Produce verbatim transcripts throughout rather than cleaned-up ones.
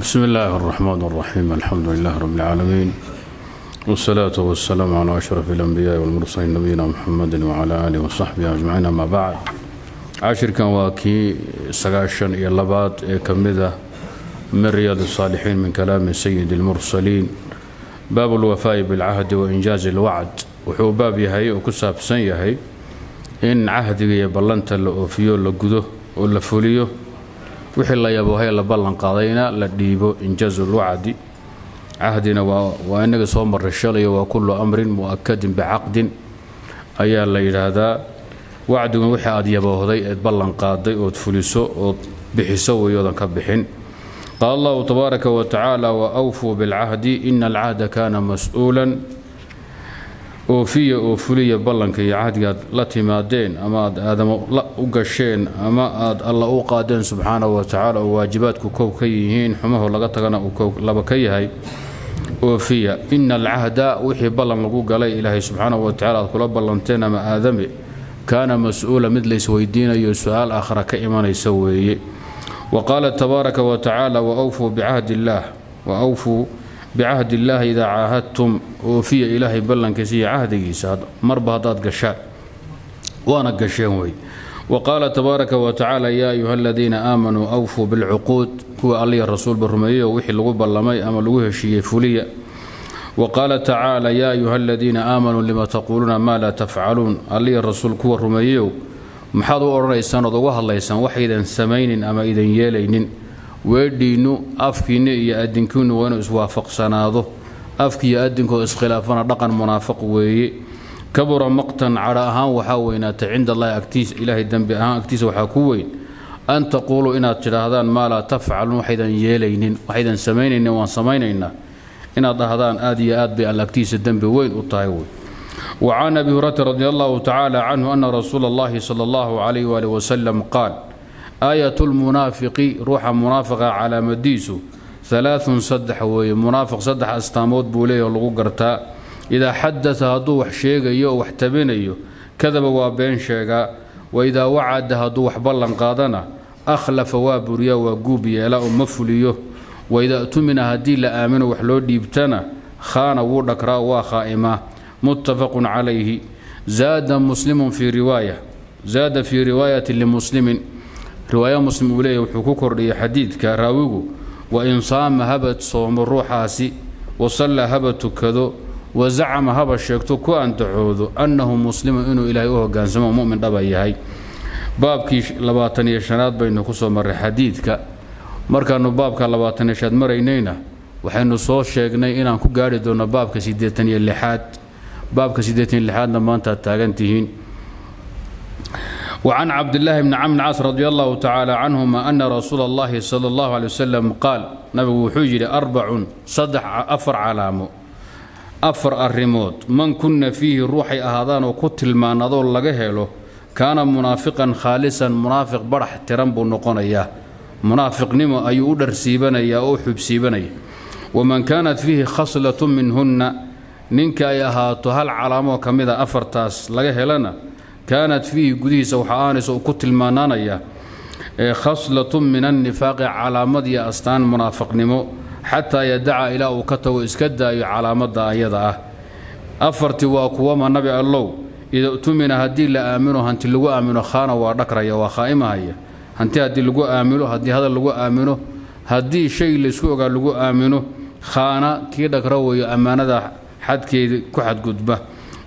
بسم الله الرحمن الرحيم. الحمد لله رب العالمين، والصلاة والسلام على أشرف الأنبياء والمرسلين نبينا محمد وعلى آله وصحبه أجمعين. ما بعد، عاشر كان واكي سقاشن يلبات كمدة من رياض الصالحين من كلام سيد المرسلين، باب الوفاء بالعهد وإنجاز الوعد. وحو باب يهي وكساب سن يهي إن عهد يبلنت لأوفيو لقده ولفوليو وحي الله يبوهي لبلن قاضينا لديبو إنجاز الوعد. عهدنا وأنك صومر الشلي وكل أمر مؤكد بعقد، أي الله هذا وعد وحي أدي يبوهي بلن قاضي وتفلسو وبحسو ويوضا كبحين. قال الله تبارك وتعالى: وأوفوا بالعهد إن العهد كان مسؤولا. أوفية أوفلية بلنك يا عهد لا تمادين، أما آدم لا أقشين، أما الله أوقادين سبحانه وتعالى وواجباتك كوكيهين حماه لغتغنا لبكيهي. أوفية إن العهد وحي بلن لقوق علي إلهي سبحانه وتعالى كل بلنتين ما آدم كان مسؤولا مثل يسوي دين أي سؤال آخر كإيمان يسويه. وقال تبارك وتعالى: وأوفوا بعهد الله. وأوفوا بعهد الله إذا عاهدتم. وفي إلهي بلن كسي عهدي ساد مربهضات قشاء وأنا قشاوي. وقال تبارك وتعالى: يا أيها الذين آمنوا أوفوا بالعقود. هو علي الرسول بالرمية وحي الغب اللمي أمل وهشي فلية. وقال تعالى: يا أيها الذين آمنوا لما تقولون ما لا تفعلون. علي الرسول كو الرمية محاضو الرئيسان وضوها الليسان وحيدا سمين أما إذا يالين ويدينو أفكين يأدنكون وين إسوافق سناده أفكي يأدنكو إسخلافنا رقم منافق وي كبر مقتا على هان وحاوينات عند الله أكتيس إلهي الدنب هان أكتيس وحاكوين أن تقولوا إن هذان ما لا تفعلون وحيدا يالين وحيدا سمين وان سمين إن هذان آدي آد بألاكتيس الدنب وين وطايوين. وعن ابي هريره رضي الله تعالى عنه ان رسول الله صلى الله عليه واله وسلم قال: آية المنافق روح منافقه على مديسو ثلاث صدح ومنافق صدح استامود بوليه لغو قرتا اذا حدث هدو وح شيغيو وح تبينيو كذب وابين شيغا، واذا وعد هدو وح بلن قادنا اخلف وابريا وقوبيا لا امفليو، واذا اؤتمن هدي لامن وح لو ديبتنا خان وودكرا وخائما. متفق عليه. زاد مسلم في رواية زاد في رواية لمسلم رواية مسلم وليه وحقوق الرئي حديث كراويه: وإن صام هبت صوم الروحاسي وصلى هبت كذو وزعم هبت شكتو كوان تعوذو أنه مسلم إنه إلهي أوه كان سمو مؤمن ربايهي. باب كيش لباطنية شنات بين خصو مر حديث ك مركانو باب كاللباطنية شاد مرينينا وحينو صوت شاقني إنا كو قاري دون باب كسيديتني اللي حاد بابك سيدتي لحد ما انت تاغنتين. وعن عبد الله بن عمرو بن العاص رضي الله تعالى عنهما ان رسول الله صلى الله عليه وسلم قال: نبي حجر اربع صدح افر علامه افر الريموت من كنا فيه روحي اهادان وكتل ما نضول لغهيلو كان منافقا خالصا منافق برح ترنب نقونيا منافق نمو اي ودر سيبنيا او حب سيبنيا. ومن كانت فيه خصله منهن نينك أي أهاتو هل علامو كميدا أفرتاس لغيه لنا كانت فيه قديس وحانس وكتل مانانيا خصلة من النفاق على مدي أستان منافق نمو حتى يدعى إلى وكتو إسكدا على مدى أيضا أفرت وأقوام النبي الله إذا أؤتمن هدي لآمنه هنت اللقو آمنه خانه ونكره وخائمه هي هنت هدي اللقو آمنه هدي هذا اللقو آمنه هدي شيء لسوء اللقو آمنه خانه كيدك روي أمانة حد كي كحد قدبه.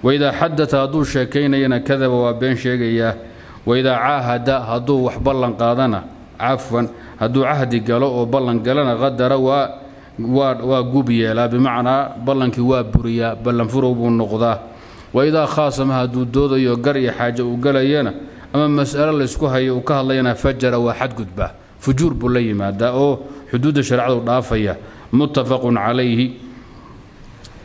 وإذا حدث هدو شاكين ينا كذب وابين شيقياه، وإذا عاهد هدو وح بلن قادنا عفوا هدو عهدي قالوا وبلن قالنا غدر وقوبيا لا بمعنى بلن كي وابريا بلن فروب النقضاه. وإذا خاصم هدو دودو يقري حاجة وقالينا أما مسألة لسكوها يوكهلينا فجر وحد قدبه فجور بلي مادا أو حدود شرع ضعفية. متفق عليه.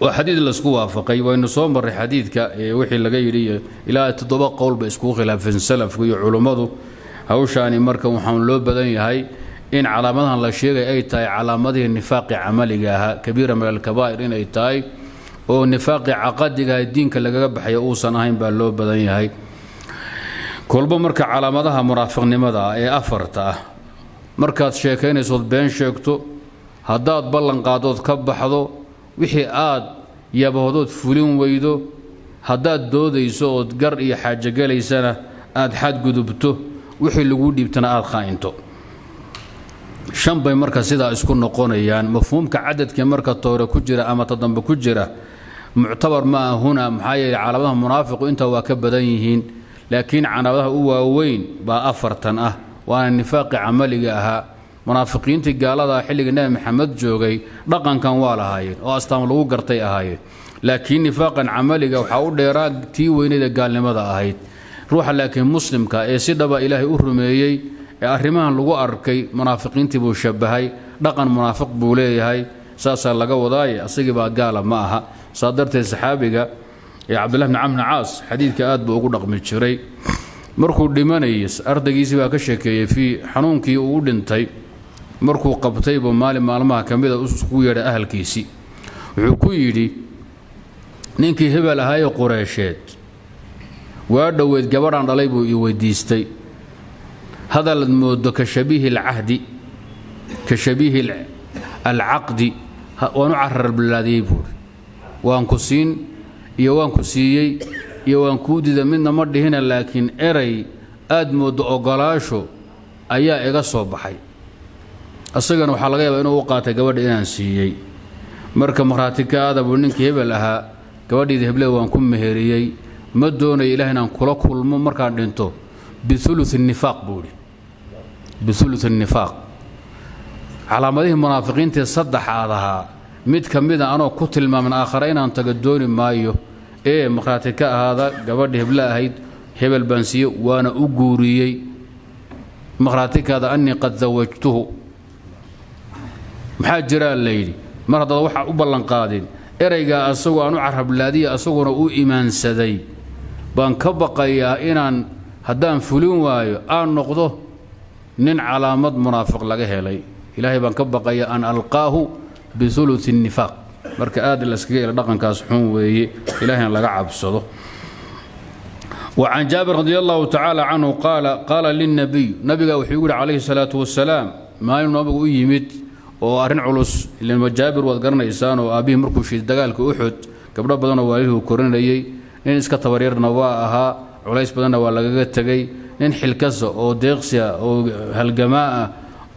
وحديث الاسكو وافقي وانه صومر حديثك وحي لغيري الى تضبق قول باسكو خلاف السلف وعلماء هوشاني مركه وحن لو بدن يحي ان علامتها لا شيغي اي تاي علامته النفاق عمليها كبيره من الكبائر ان اي تاي او نفاق عقديها دينك لغا بخاي او سنهين با لو بدن يحي كلبه مركه علامتها مرافقنمدا اي افرتا مركه شيكينيسود بين شيكتو هداد بلن قادود كبحضو وحي آد يابهدود فلون ويدو هداد دودي سود قرئي حاجة قلي سنة آد حد قدبته وحي لقودي بتنا آد خائنتو شن باي مركا سيدا اسكون نقوني يعني مفهوم كعدد كمركا طورة كجرة أما تضنب كجرة معتبر ما هنا محايا على منافق وانت واكبدينهين لكن عنابها هو وين بأفرتن أه وأنا النفاق عمليها منافقين تقال هذا حلق النبي محمد جوجي رقم كان والهاي واستعملوا قرطي هاي لكن نفاقا عمليها وحاول ديراك تي وين قال لماذا هاي روح لكن مسلم كأسد با إلهي أرميي أرمان لو أركي منافقين تبو شبهي رقم منافق بولي هاي ساسا لقوا ضاي أصيب قال معها صدرت السحابقة يا عبد الله بن عمرو بن العاص حديث كاد بوغو دقمي جيري مركو ديمانيس اردغيسي با كشكيه في حنونكي او دنتي مركو قبتي بو مالي مالمها كميد اسكو يري اهلكيسي و كو يري نينكي هبل هاي قريشيد وا دويد غبران دلي بو اي ويديستي هذا المود كشبيه العهد كشبيه العقد ونعرر بالذي بور وانكسين يوان كسيي يوان كودي ذا منا مرد هنا لكن إري أدمو دو قلاشو أيا إغسو بحي الصغن وحلقية بأنه وقاته قبل إنان سيي مركة مراتك هذا بولنك يبلها قبل يذهب له وان كم مهيريي مدون إلهنا كلك كل مركة عندنتو بثلث النفاق بولي بثلث النفاق على مديه منافقين تصدح هذاها مد كميدا أنا كتل ما من آخرين أن تقدوني مايو إيه مقراتك هذا قبل هبلا هيد هبل بنسي وأنا أجوري مقراتك هذا أني قد زوجته محاجرة الليل مرضى وحى أبلا قادين إرجع أسوأ أنا عرب بلادي أسوأ رؤو إيمان سدي بنكبقى يا إنان هدان فلون وايو أن نقضه نن على مد منافق لقيه لي إلهي بنكبقى يا أن ألقاه بثلث النفاق marka aad la iskaga ila dhaqankaas xun weeye ilaahay laga cabsado wa an jabir radiyallahu ta'ala anhu qala qala lin nabiy nabiga wuxuu yiri alayhi salatu wassalam maalin nabigu u yimid oo arin culus ilaa majabir wad garnaysaan oo abihi markuu shid dagaalka Uhud gabdho badan oo waaliduu korinayay in iska tabareerna waa ahaa culays badanna waa laga tagay in xilkas oo deeqsiya oo halgamaa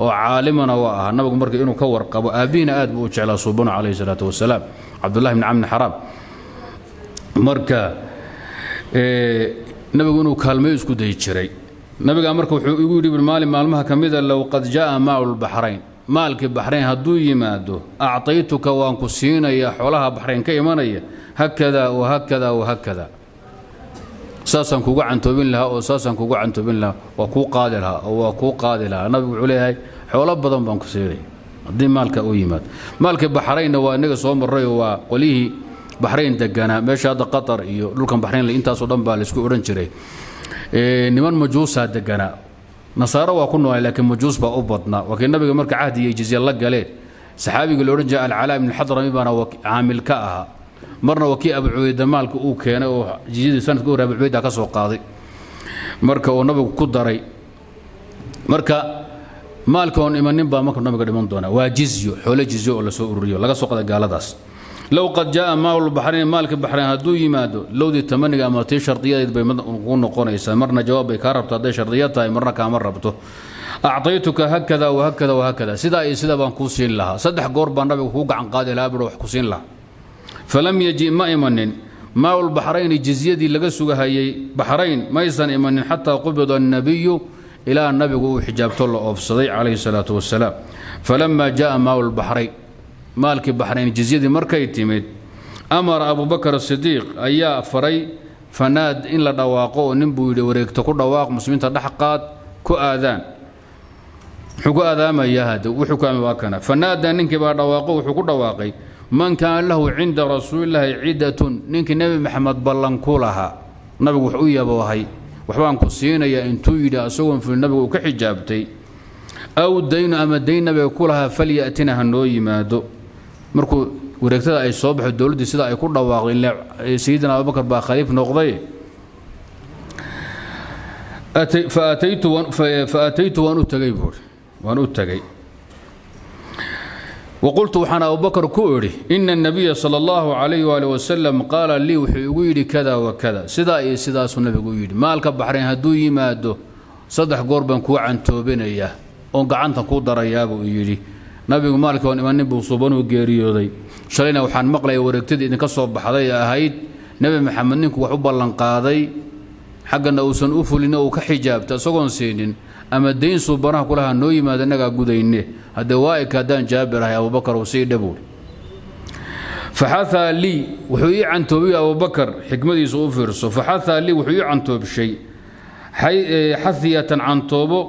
وعالمنا وأهنا بقول مركي إنه كور قبو أبينا آدم وجعل صوبنا عليه الصلاة والسلام عبد الله بن عمرو حرام مركا إيه نبي يقولوا كالميز كده يشري نبي قال مركو يقول بالمال مالها كمذا لو قد جاء ماء البحرين مالك البحرين هدو يمادو أعطيتك وانكسينا يا حولها بحرين كيمانية هكذا وهكذا وهكذا ساسا كوكو عن توبين لها او ساسا كوكو عن توبين لها وكو قادلها او كو قادلها انا بقول لها حول بدن بان كسيري دي مالك او يمات مالك البحرين وانيغا سو مري وقليه بحرين دقانا ماشي هذا قطر ايو دولكم بحرين اللي انتاسو دن با لاسكو اورن جيري اي نيمان مجوسا دقانا نصارى وكنوا لكن مجوس با او بدنا وكان النبي مركا عهدي يجزي الله قالين صحابي قال اورن جاء العلاء بن الحضرمي بانا عامل كاها مرنا وكي أبو عبيدة مالك أو كان أو جديد سنة كورة أبو عبيدة كسو قاضي مركا ونبي كدري مركا مالك ون إيمان نبا مالك ونبي قدمان دونا وجزيو حول جزيو ولا سوء الريو لقى سوق قال داس لو قد جاء ماء البحرين مالك البحرين هدو يمادو لو دي تمني قامتي شرطية نقول نقول إيسا مرنا جواب كهرب تدي شرطية تاي مرنا كامر ربطه أعطيتك هكذا وهكذا وهكذا سدا سدا بانكوسين لها صدح قربان ربي وهو عن قاضي لها بروح كوسين لها فلم يجي ما إيمان ماء البحرين الجزية دي لقسوها هي بحرين ما يسن إيمان حتى قبض النبي إلى النبي حجابة الله أوف صديق عليه الصلاة والسلام فلما جاء ماء البحرين مالك البحرين الجزية دي مركي تيميد أمر أبو بكر الصديق أيا فري فناد إن لا دواقو نبوي لوريك تقول دواق مسلمين تضحقات كو آذان حكو آذان ما يهد وحكام واكنا فنادى ننكي بعد دواقو وحكو دواقي من كان له عند رسول الله عدة نينك نبي محمد بلنكولها نبي وحوية بوهي وحوان كسينا يا انتو إذا أسوهم في النبي وكحجابتي أو الدين أما الدين نبي يقولها فليأتناها النوي مادو مركو وركتها أي صبح الدولة دي سيدا يقول رواغي سيدنا أبو بكر باخليف نقضي أتي فأتيت وأن فأتيت وأن أتقي بور وأن أتقي وقلت وحنا أبو بكر كوري إن النبي صلى الله عليه وآله وسلم قال لي وحيقولي كذا وكذا سدا إيه سدا سنبي قولي مالك بحرين هدوي ما هدو صدح قربا كوعن توبين إياه ونقعن تقدر إياه ويقولي نبي مالك وأنا نبي وصوبان وقيريو ذي شلينا وحن مقلي وركتدي إن كصوب بحرية هيد نبي محمد نك وحب الله نقاضي حقا نوسن أوفلنا وكحجاب تسقون سينين أما الدين صوبنا كلها نوي ما دنا قودينه الدواء كادان جابر يا أبو بكر وسيد أبوه فحث لي وحي عن توبي أبو بكر حكمتي صوفرس فحث لي وحي عن توب شيء حي حثية عن توبه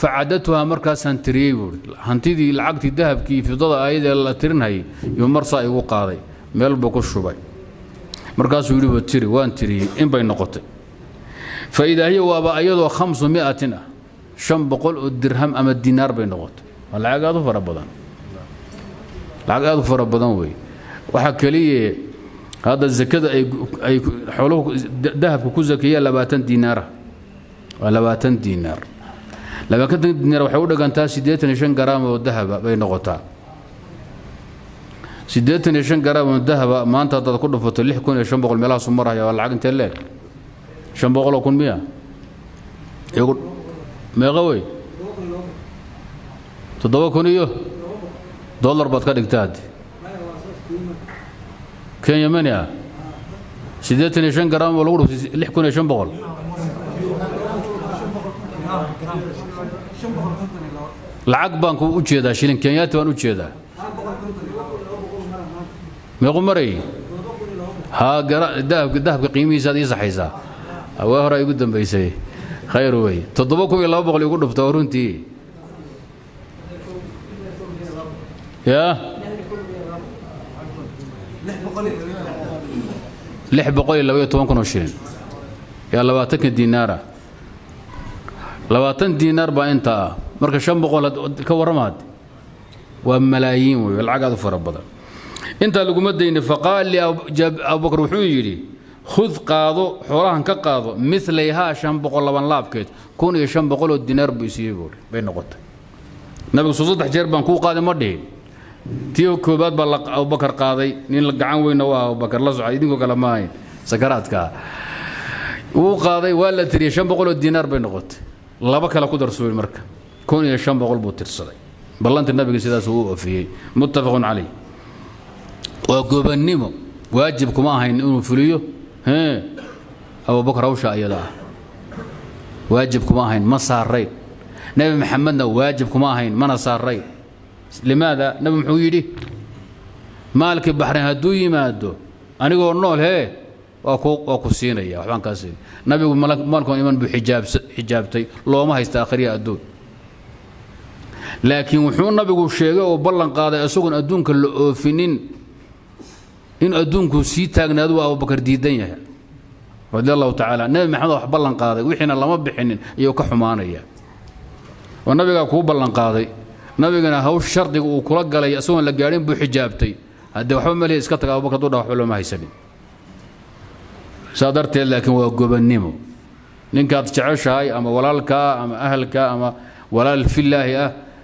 فعدتها مركز هنتريور هنتدي العقد الذهب كيف ضل أيد الله ترنهي يوم مرصاي وقاضي ملبك الشباي مركز يريد تري وان تري إن بين نقطة فإذا هي وأبا أيضا خمسمائة شن بقول الدرهم أم الدينار بين نقطة العقد هذا فربضان العقد هذا فربضان وي وحكلي هذا الزكاة أي أي حلو ذهب كوز زكية لباتن دينار ولباتن دينار لما كنت دينار وحول كان تاس سديتني شن جرام والذهب بين نقطة سديتني شن جرام والذهب ما أنت تذكر فتلح كون شن بقول ملاص مرة يا العقد تلات شن بقول أكون مية يقول ما قوي تضوا كونيو دولار باتكادك تادي كان يمنيا سيدتني شن جرام ولا غرو اللي حكونا شن بقول العقبان كو وجيدا شيلين كينيات وان وجيدا ما قمري ها جرا دهب دهب قيميس هذه صحيزه هو هراي قدام بيسي خير وي تضوا كو لا بقول يقول دفتورنتي يا لح بقول لو يتوان كانوا شين يا لواتك دينارا لواتن دينار بأنت مركز شن بقول كورمات وملايين والعقد فربضة أنت لقمت دين فقال لي أبو بكر وحيري خذ قاضو حراهن كقاضو مثليها شن بقول لبن لابكت كوني شن بقول الدينار بيسيبور بين نقطة نبي صوصة جربان كو قادم مردين تيو كوبات بلق أو بكر قاضي نين لقعان وين نواه أو بكر لزع يدينكو كلامين سكراتك وقاضي ولا تري شن بقول الدينار بنقط لا بكر لا قدر سوي المركب كون يا شن بقول بوتر صدي بلنت النبي سيدا سوء فيه متفق عليه وقبنيمو واجبكم آه إنه فليو ها أو بكر أو شاء يلا واجبكم آه ما صار ريب نبي محمد واجبكم آه ما صار ريب لماذا؟ نبي محويدي مالك البحرين هدوي ما هدو أنا أقول نول هي وأكو وأكو سينية وحبان كاسين نبي مالك مالكم إيمان بحجاب حجابتي لو ما هيستأخريها هدو لكن وحون نبي يقول شيء وبلن قاضي أسوق أدونك الأوفنين إن أدونك سي تاجنا هدو أبو بكر ديدنيا رضي الله تعالى نبي محمد وحبلن قاضي وحين الله ما بحنين يوكحمانية والنبي قال كوب بلن قاضي نبينا هو الشرط وكرق على يأسون لقارين بحجابتي هذا وحول ملي اسكتك أبو بكر دور وحول ما هيسبي صادرت لكن وقوب النمو نينك تعيش هاي أما ولا لك أما أهلك أما ولا في الله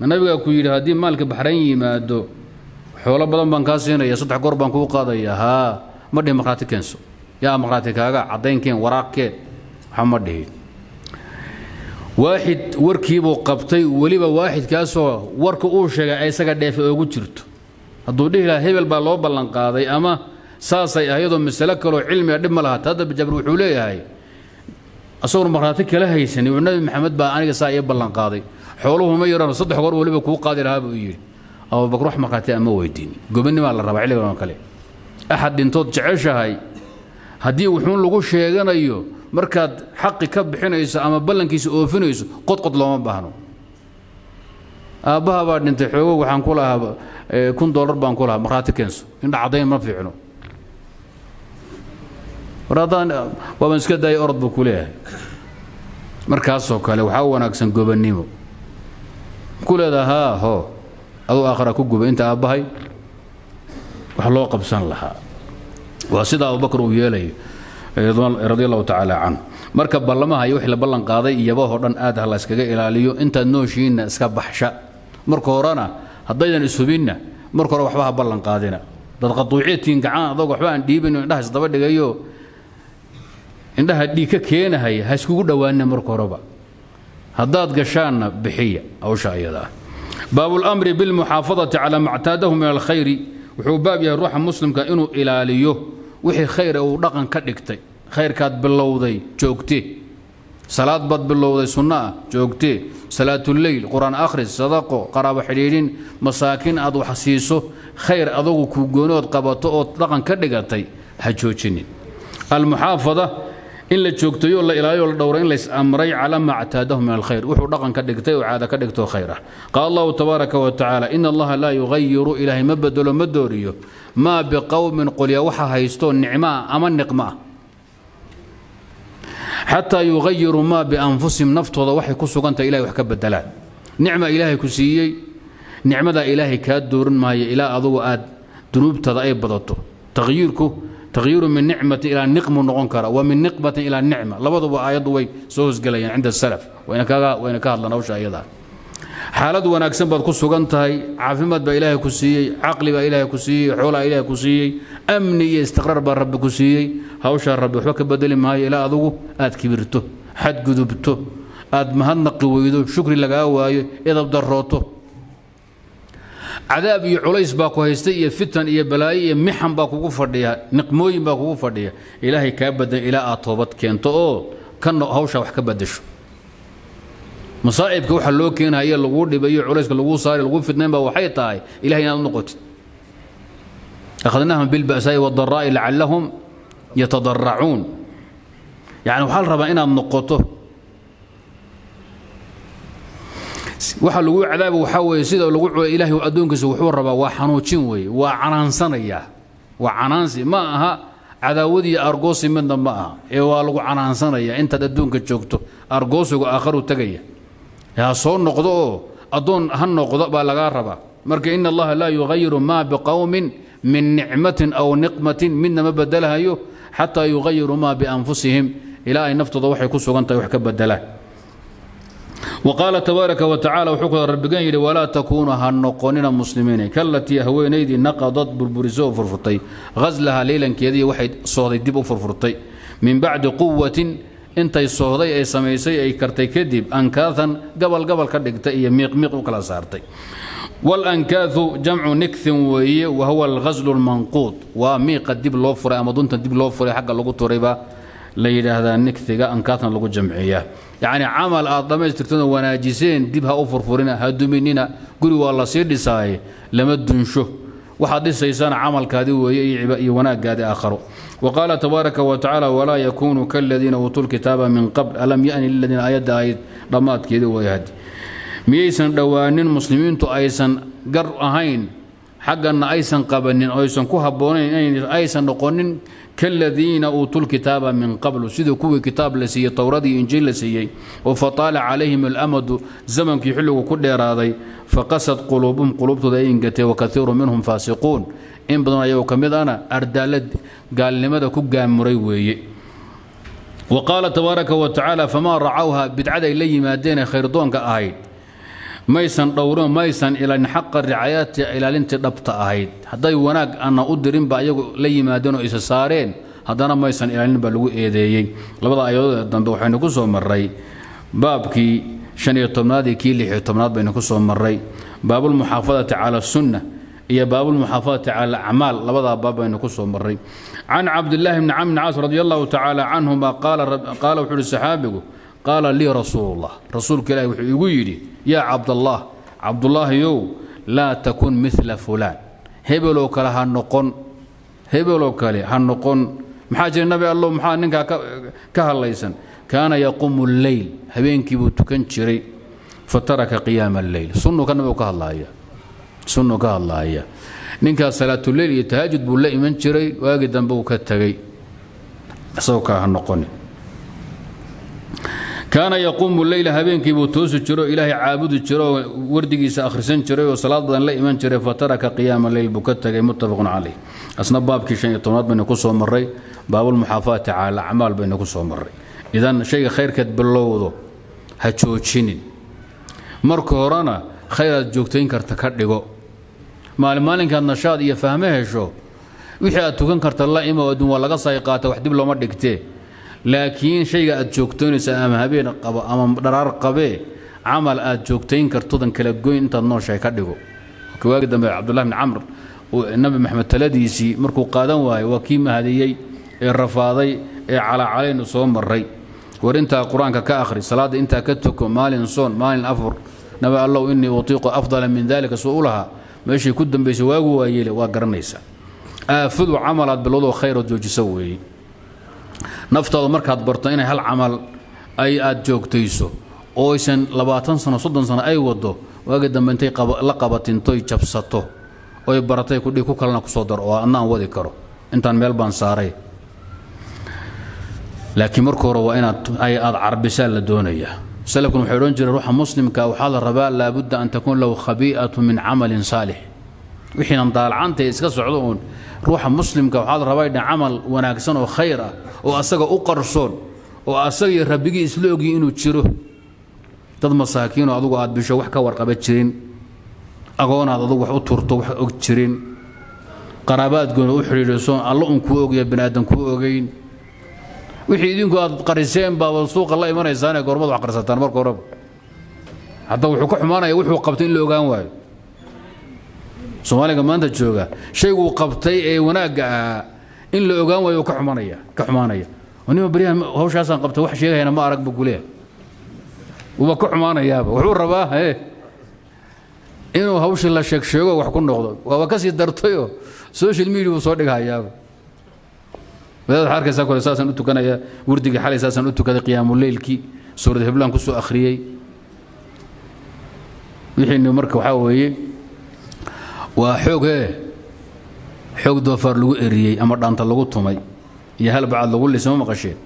من نبي أكوير هادي مالك بحرين ما دو حول بدن بنكاسين يا سطح قربان كو قاضي ها مدي مقراتك انسو يا مقراتك هاكا عضين كين وراك محمد واحد وركي بو قبطي وليبا واحد كاسو ورك او شيغا اي سغا ديف اوغو جيرتو هادو ديلا هبل با لو بلان قاداي اما ساساي ايادو مسله كلو علمي دب ما لهات هدا بجبر و خو ليهاي اسور مراتي كلا هيسني ونبي محمد با انيغا سا اي بلان قاداي خولوه ما يران صدخ غور وليبا كو قاداي راه بو ييري او بكروح مراتي اما ويدين غوبني ما لا ربع لي وان كلي احد انتو جعشهاي هدي وحون لوو شيغانايو مركاد حقي كبحينيسو أما بلنكيسو أوفينيسو قد قد لو ما باهنو أباها بعد أنت حقوق وحن كلها كن دولار بان كلها مرات كنسو إن عضين ما في عنو رضان ومسكت أي أرض بكلها مركز سوكا لو حاول أكسن جبل نيمو كل هذا ها هو أو آخر كوجب أنت أباهي وحلاق بسن لها وسيد أبو بكر ويالي رضي الله تعالى عنه مركب برلمها يوحي لبلن قاضي يباه رن آده الله اسكا إلى ليو أنت نوشين اسكا بحشا مركب ورانا هضينا نسوبينا مركب روح بها برلن قاضينا تقطوعيتين قعان ضوق وحبان ديبن عندها استبد دقيو عندها ديكا كينا هي هاسكو دوانا مركب ربا هضاد قشانا بحية أو شايدا باب الأمر بالمحافظة على ما اعتاده من الخير وحباب يا روح مسلم كأنه إلى ليو وحي خير ورقن كدكتي خير كاد باللوضي جوكتي صلاة بد باللوضي سنة جوكتي صلاة الليل قرآن آخر صدقه قرابة حليلين مساكين أدو حسيسه خير أدو كوجونات قبطوت رقم كدقتي هجوجيني المحافظة إلا جوكتي ولا إلى يول دورين ليس أمري على ما اعتاده من الخير وحو رقم كدقتي وعاد كدقته خيره قال الله تبارك وتعالى إن الله لا يغير إلهي مبدل مدوريه ما بقوم قل يوحى هيستون نعماء أما النقماء حتى يغيروا ما بانفسهم نفتوضا وحي كسوغانتا الهي وحي كبدلان نعمه الهي كسيي نعمه الهي كادورن ماي الى ادو اد ذنوبتدا اي بدتو تغييركو تغيير من نعمه الى نقمه نقون كرا ومن نقمه الى نعمه لبدو ايد وي سوس غليان عند السلف وين كاغا وين كادلنا وش ايدا حالد وناكسن باد كسوغانتahay عافيمد با الهي كسيي عقلي با الهي كسيي خولا الهي كسيي امني استقرار با رب كسيي هاوشا ربي وحبك بدل ما هي لا أذوق أد كبرته حد جذبته أد مهنق ويدو شكر لجاوا إذا بدرته عذاب يعليس باكو هيستي فتن إيه بلاي محن باكو كفر ديها نقموي باكو كفر ديها إلهي كابد إلى أطوبت كنتو أو كنو هاوشا وحكي بدش مصائب كوح اللوكين هي الغور دي بيو عليس الغور صار الغور فتنين بوحيطاي إلهي نقطة أخذناهم بالبأساء والضراء لعلهم يتضرعون يعني وحال ربا إنا نقطه وحال لغو عذاب وحاوي سيدا ولغو إلهي وأدونك سوحور ربا وحنوشين وي وعنانسانية وعنانسي ماها عذاودي أرقوسي من دماها إيوا لغو عنانسانية أنت أدونك تشوكته أرقوسي وآخره تقية يا صور نقطه أدون هن نقطه بالغار ربا مركي إن الله لا يغير ما بقوم من نعمة أو نقمة منا ما بدلها يو حتى يغيروا ما بأنفسهم إلى أن نفتض وحي كسو أنت وحكب بدله وقال تبارك وتعالى وحكى ربك ولا تكونوا هالنقونين مسلمين كالتي هوينيدي نقضت بربرزو فرفرطي غزلها ليلا كيدي وحيد صوتي ديبو فرفرطي من بعد قوة انت صوتي أي سميسي أي كرتي كدب أنكاثا قبل قبل كدقتي ميق ميق وكلا صارتي والأنكاث جمع نكث وهو الغزل المنقوط وميق الدب لوفر أمدونت الدب لوفر حق لوجو تريبا ليلى هذا النكث أنكاثا لوجو جمعية يعني عمل أضميز ترتون وناجسين دبها أوفر فرنا هدومينينا قولوا والله سير لساي لم تدنشوه وحديث سيسان عمل كادي ويعبئي وناك قادي آخره وقال تبارك وتعالى ولا يكونوا كالذين أوتوا الكتاب من قبل ألم يأن الذين أيد أيد رمات كيدي ويهدي ميسن دوانين مسلمين تو ايسن قر اهين حقا ان ايسن قبنين ايسن كوهبونين ايسن نقونين كالذين اوتوا الكتاب من قبل سيدو كوي كتاب لسي توردي انجيل لسي وفطال عليهم الامد زمن كي حلو كل راضي فقست قلوبهم قلوب تدينجتي وكثير منهم فاسقون ان بدون ايو كميد انا اردالد قال لماذا كوكا مريوي وقال تبارك وتعالى فما رعوها بدعد الي مادين خير دونك اهين ميسن دورون ميسن الى ان حق الرعايات الى انت دبت اهيد هداي وناق انا ادرين با ايغو لا يمادنو اس سارين هدانا ميسن الى ان با لو ايديي لبدا ايودو دندو waxaynu ku soo maray baabkii shan iyo tobnaad ee kii lix iyo tobnaad baynu ku soo maray baabul muhaafadati ala sunnah iyo baabul muhaafadati ala a'mal labada baab baynu ku soo maray an abdullah ibn amr ibn as radiyallahu ta'ala anhuma qala qala wuxuu saxaabigu قال لي رسول الله رسول الله يقول يا عبد الله عبد الله يو لا تكن مثل فلان هبلو كلا هنقن هبلو كلا هنقن محاجر النبي الله محاجر نكا كهالليسن كان يقوم الليل هبين كيبو تكن شري فترك قيام الليل سنو كان بوكا الله يا سنو كا الله يا نينكا صلاة الليل يتهاجد بالله من شري واجد بوكا تغي سوكا هنقوني كان يقوم الليل هبينكي بوتوس شرو إلهي عابد شرو وردقيس أخرسن شرو وصلاة بدن لي من شري فترك قيام الليل بوكا تغي متفق عليه أصنب بابكي شيء طمات بين كسو مري باب المحافاة على الأعمال بين كسو مري إذا شيء خير كد باللوضو هتشوتشيني marka horena khayraad joogtayn karta ka dhigo maalin maalinka nashaad iyo fahmo hesho wixii aad tukan karta la imaw adun waa laga saay qaata wax dib looma dhigtee laakiin shayga aad joogtaynaysa ama habeen qabo ama dharaar qabe amal aad joogtayn karto dan kala goyn inta noo shay ka dhigo kuwaag dambe Abdullah ibn Amr oo Nabi Maxamed taladiisi markuu qaadan waayo waa kii mahadiyay ee rafaaday ee cala caleen soo maray warinta quraanka ka akhri salaada inta ka tuko maalin soon maalin afur نبأ الله إني أطيق أفضل من ذلك سؤالها ماشي كدن بسواق وأيلي وقرنيسة آفذ عملت بالوضوء خير جوج سوي نفترض مركز برطانيا هل عمل أي أتجوك تيسو أويسن لباتن سنة صدن سنة أي وضو وقدم بنتي لقبة توي جبسته أي برطانيا كل كوكلنا كصدر وأنا وذكره أنت ملبان صاري لكن مركورة وأين أي عربي سال دونية سلكم حيرون جرى روح مسلم كأوحال الرباء لابد أن تكون له خبيئة من عمل صالح. وحين نضال عنته يسكسوا عضون روح مسلم كأوحال الرباء عمل وناقصان وخيرة وأسقى أقرصون وأسقى ربيجي إسلوجي إنه تشره. تضم الساكين وأضو قاعد بشوح كورقة تشرين. أقوانا أضو وحوتر طوح تشرين. قرابات قولوا أحري لسون اللهم كووج يا بني آدم كووجين. ويحيدين قاد قريسين باب السوق الله يمنع زاني قرمض وقرصتان مركو رب حتى وحكو حمانا يوحو قبتين لوغان واي سومالي ما انت تشوغا شيء وقبتي اي وناقع ان لوغان واي وكحمانيا كحمانيا ونيو بريها هوش عسان قبتي وحش شيء انا ما ارق بقوليه وكحمانيا وحو رباه ايه انو هوش لا شك شيغو وحكو نوقدو وكاسي درتيو سوشيال ميديا وصودغ هايابو وهذا حركة ساكو أساسا أنتو كان يا وردي حال أساسا أنتو كذا قيام الليل كي سورة هبلان كسو أخريي الحين مركب حاوي وحوق إيه حوق دوفر لو إريي أمر أنت لو طمي يا هل بعد لو اللي سمو مقشين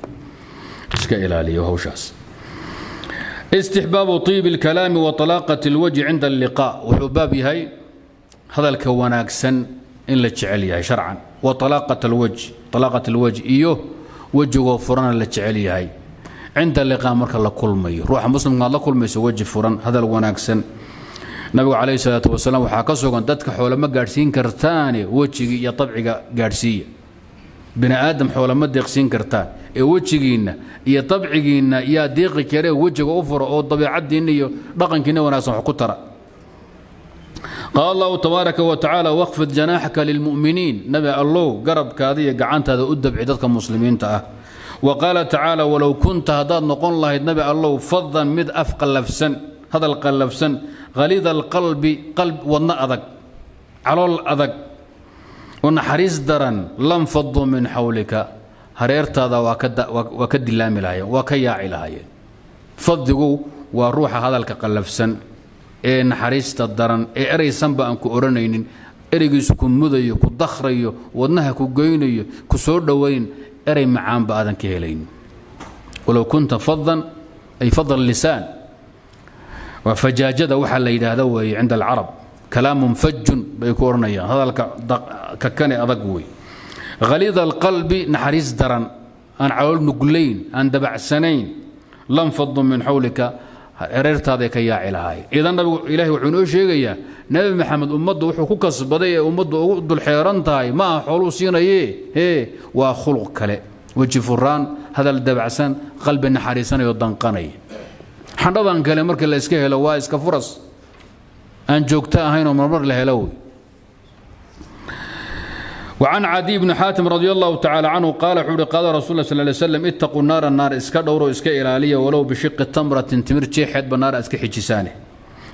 إسكايل عليه وهو شاس استحباب طيب الكلام وطلاقة الوجه عند اللقاء وحبابي هاي هذا الكوناك سن إلا تشعليها شرعا وطلاقة الوجه طلاقة الوجه إيوه وجه وفران اللي تشعليها هاي عند اللقاء مركا الله كل مي روح مسلم الله كل مي وجه فران هذا الوناكسن النبي عليه الصلاة والسلام وحاكسوا أن تدك حول ما قارسين كرتاني وجهي يا طبعي قارسية بني آدم حول ما ديقسين كرتان إي وجهينا يا طبعينا يا ديقي كري وجه وفر أو طبيعة دينية رقم كنا وناس حقترا قال الله تبارك وتعالى واخفض جناحك للمؤمنين نبي الله قرب كاذية قعانت هذا أدب عددك المسلمين تأه وقال تعالى ولو كنت هداد نقول الله نبي الله فضا مد أفقلفسن هذا القلفسن غليظ القلب قلب والنأذك على الأذك ونحريز درا لم فضوا من حولك هريرت هذا وكد وكد لام العين وكياع العين فضوا وروح هذا القلفسن ee naxariista daran ee ereysan baan ku oranaynin ereygiisu ku mudayo ku dakhrayo wadnaha ku goynayo ku soo dhaweyn erey macaan baadan ka helayn walaw kunta faddan ay fadl lisan wa fajajada waxa la yiraahdo way inda al-arab kalaam fajjun bay ku oranayaan hadalka ka kan adag way ghalid al-qalbi naxariis daran aan calool nuguleyn aan dabacsanayn lam faddu min hawlika reertaada ka yaa ilahay idan nabiga ilaahi wuxuu noo sheegayaa nabi maxamed ummaddu wuxuu ku kasbaday ummaddu ugu dul xeeran tahay ma xoolo siinayee ee waa khuluq kale waji furaan hadal dabacsan qalbi naxariisan iyo danqanay xandhadan kale marka la iska helo waa iska furas aan joogta ahayn oo marmar la helo وعن عدي بن حاتم رضي الله تعالى عنه قال حول قال رسول الله صلى الله عليه وسلم اتقوا النار النار اسكا دورو اسكا الاليه ولو بشق التمره تمر جيحد بنار اسكا حجسانه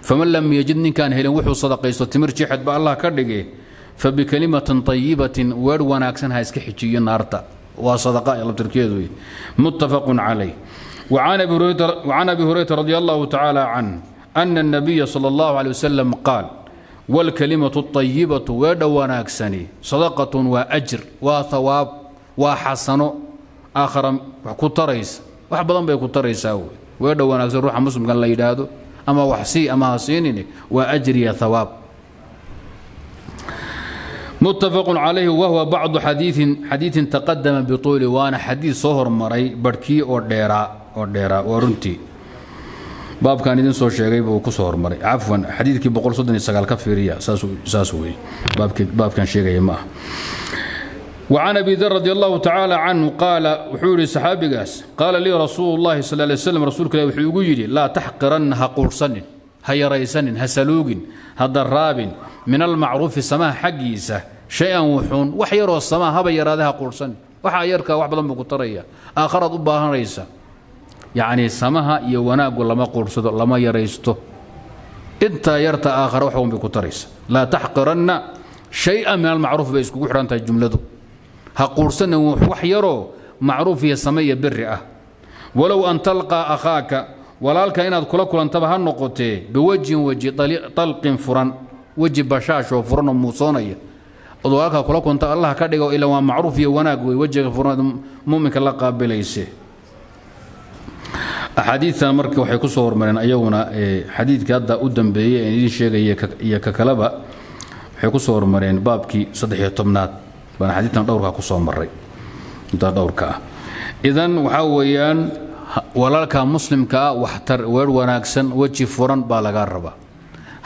فمن لم يجدني كان هيلن وحو صدقيسو تمر جيحد با الله كدغي فبكلمه طيبه ور وناكسن ها اسكا حجيو نارتا وصدقه الله تركيدوي متفق عليه وعن ابي هريره وعن ابي هريره رضي الله تعالى عنه أن النبي صلى الله عليه وسلم قال: والكلمة الطيبة ودواناكسني صدقة وأجر وثواب وحسن آخر كتريس وحبضا بي كتريس أوي ودواناكسن روح مسلم قال لا يدادو أما وحسي أما حسيني وأجري ثواب. متفق عليه وهو بعض حديث حديث تقدم بطول وانا حديث صهر مري بركي أو ديرا أو ديرا ورنتي باب كان يدين صور شيء غيبه وكسور مري عفوا حديث كي بقول صدني سقال كفيرية ساسو ساسوي باب باب كان شيء غير معه. وعن أبي ذر رضي الله تعالى عنه قال وحوري صحابي قاس قال لي رسول الله صلى الله عليه وسلم رسولك لا يحيي لا تحقرنها قرصن هي ريسن هسلوق هضراب من المعروف السماء حقيسة شيئا وحون وحيروا السماء هبا يرادها قرصن وحيركا وحبلم بقطرية آخر ضبها ريسة يعني السماء يوانا قول لما قرصد لما يريسته انت يرت آخر وحوم بقطريس لا تحقرن شيئا من المعروف بيسكو وحرنت الجملة ها قرصن وحيروا معروف هي السماء برئة ولو أن تلقى أخاك walaalka inaad kula kulantabaha noqotee bawajin waji talqin furan waji bashash oo furan muusoonaya walaalka kula kunta Allah ka dhigo ila waa macruuf iyo wanaag way wajiga furan muuminka la qaabilayse ahadiitha markii waxay ku soo hormareen ayaguna hadiidka hadda u dambeeyay in sheegay iyo ka kalaba waxay ku soo hormareen baabkii saddex iyo toban-aad baan hadiithan dhowrka ku soo maray inta dhowrka idan waxa weeyaan walaalka muslimka waxtar weer wanaagsan waji furan baa laga raba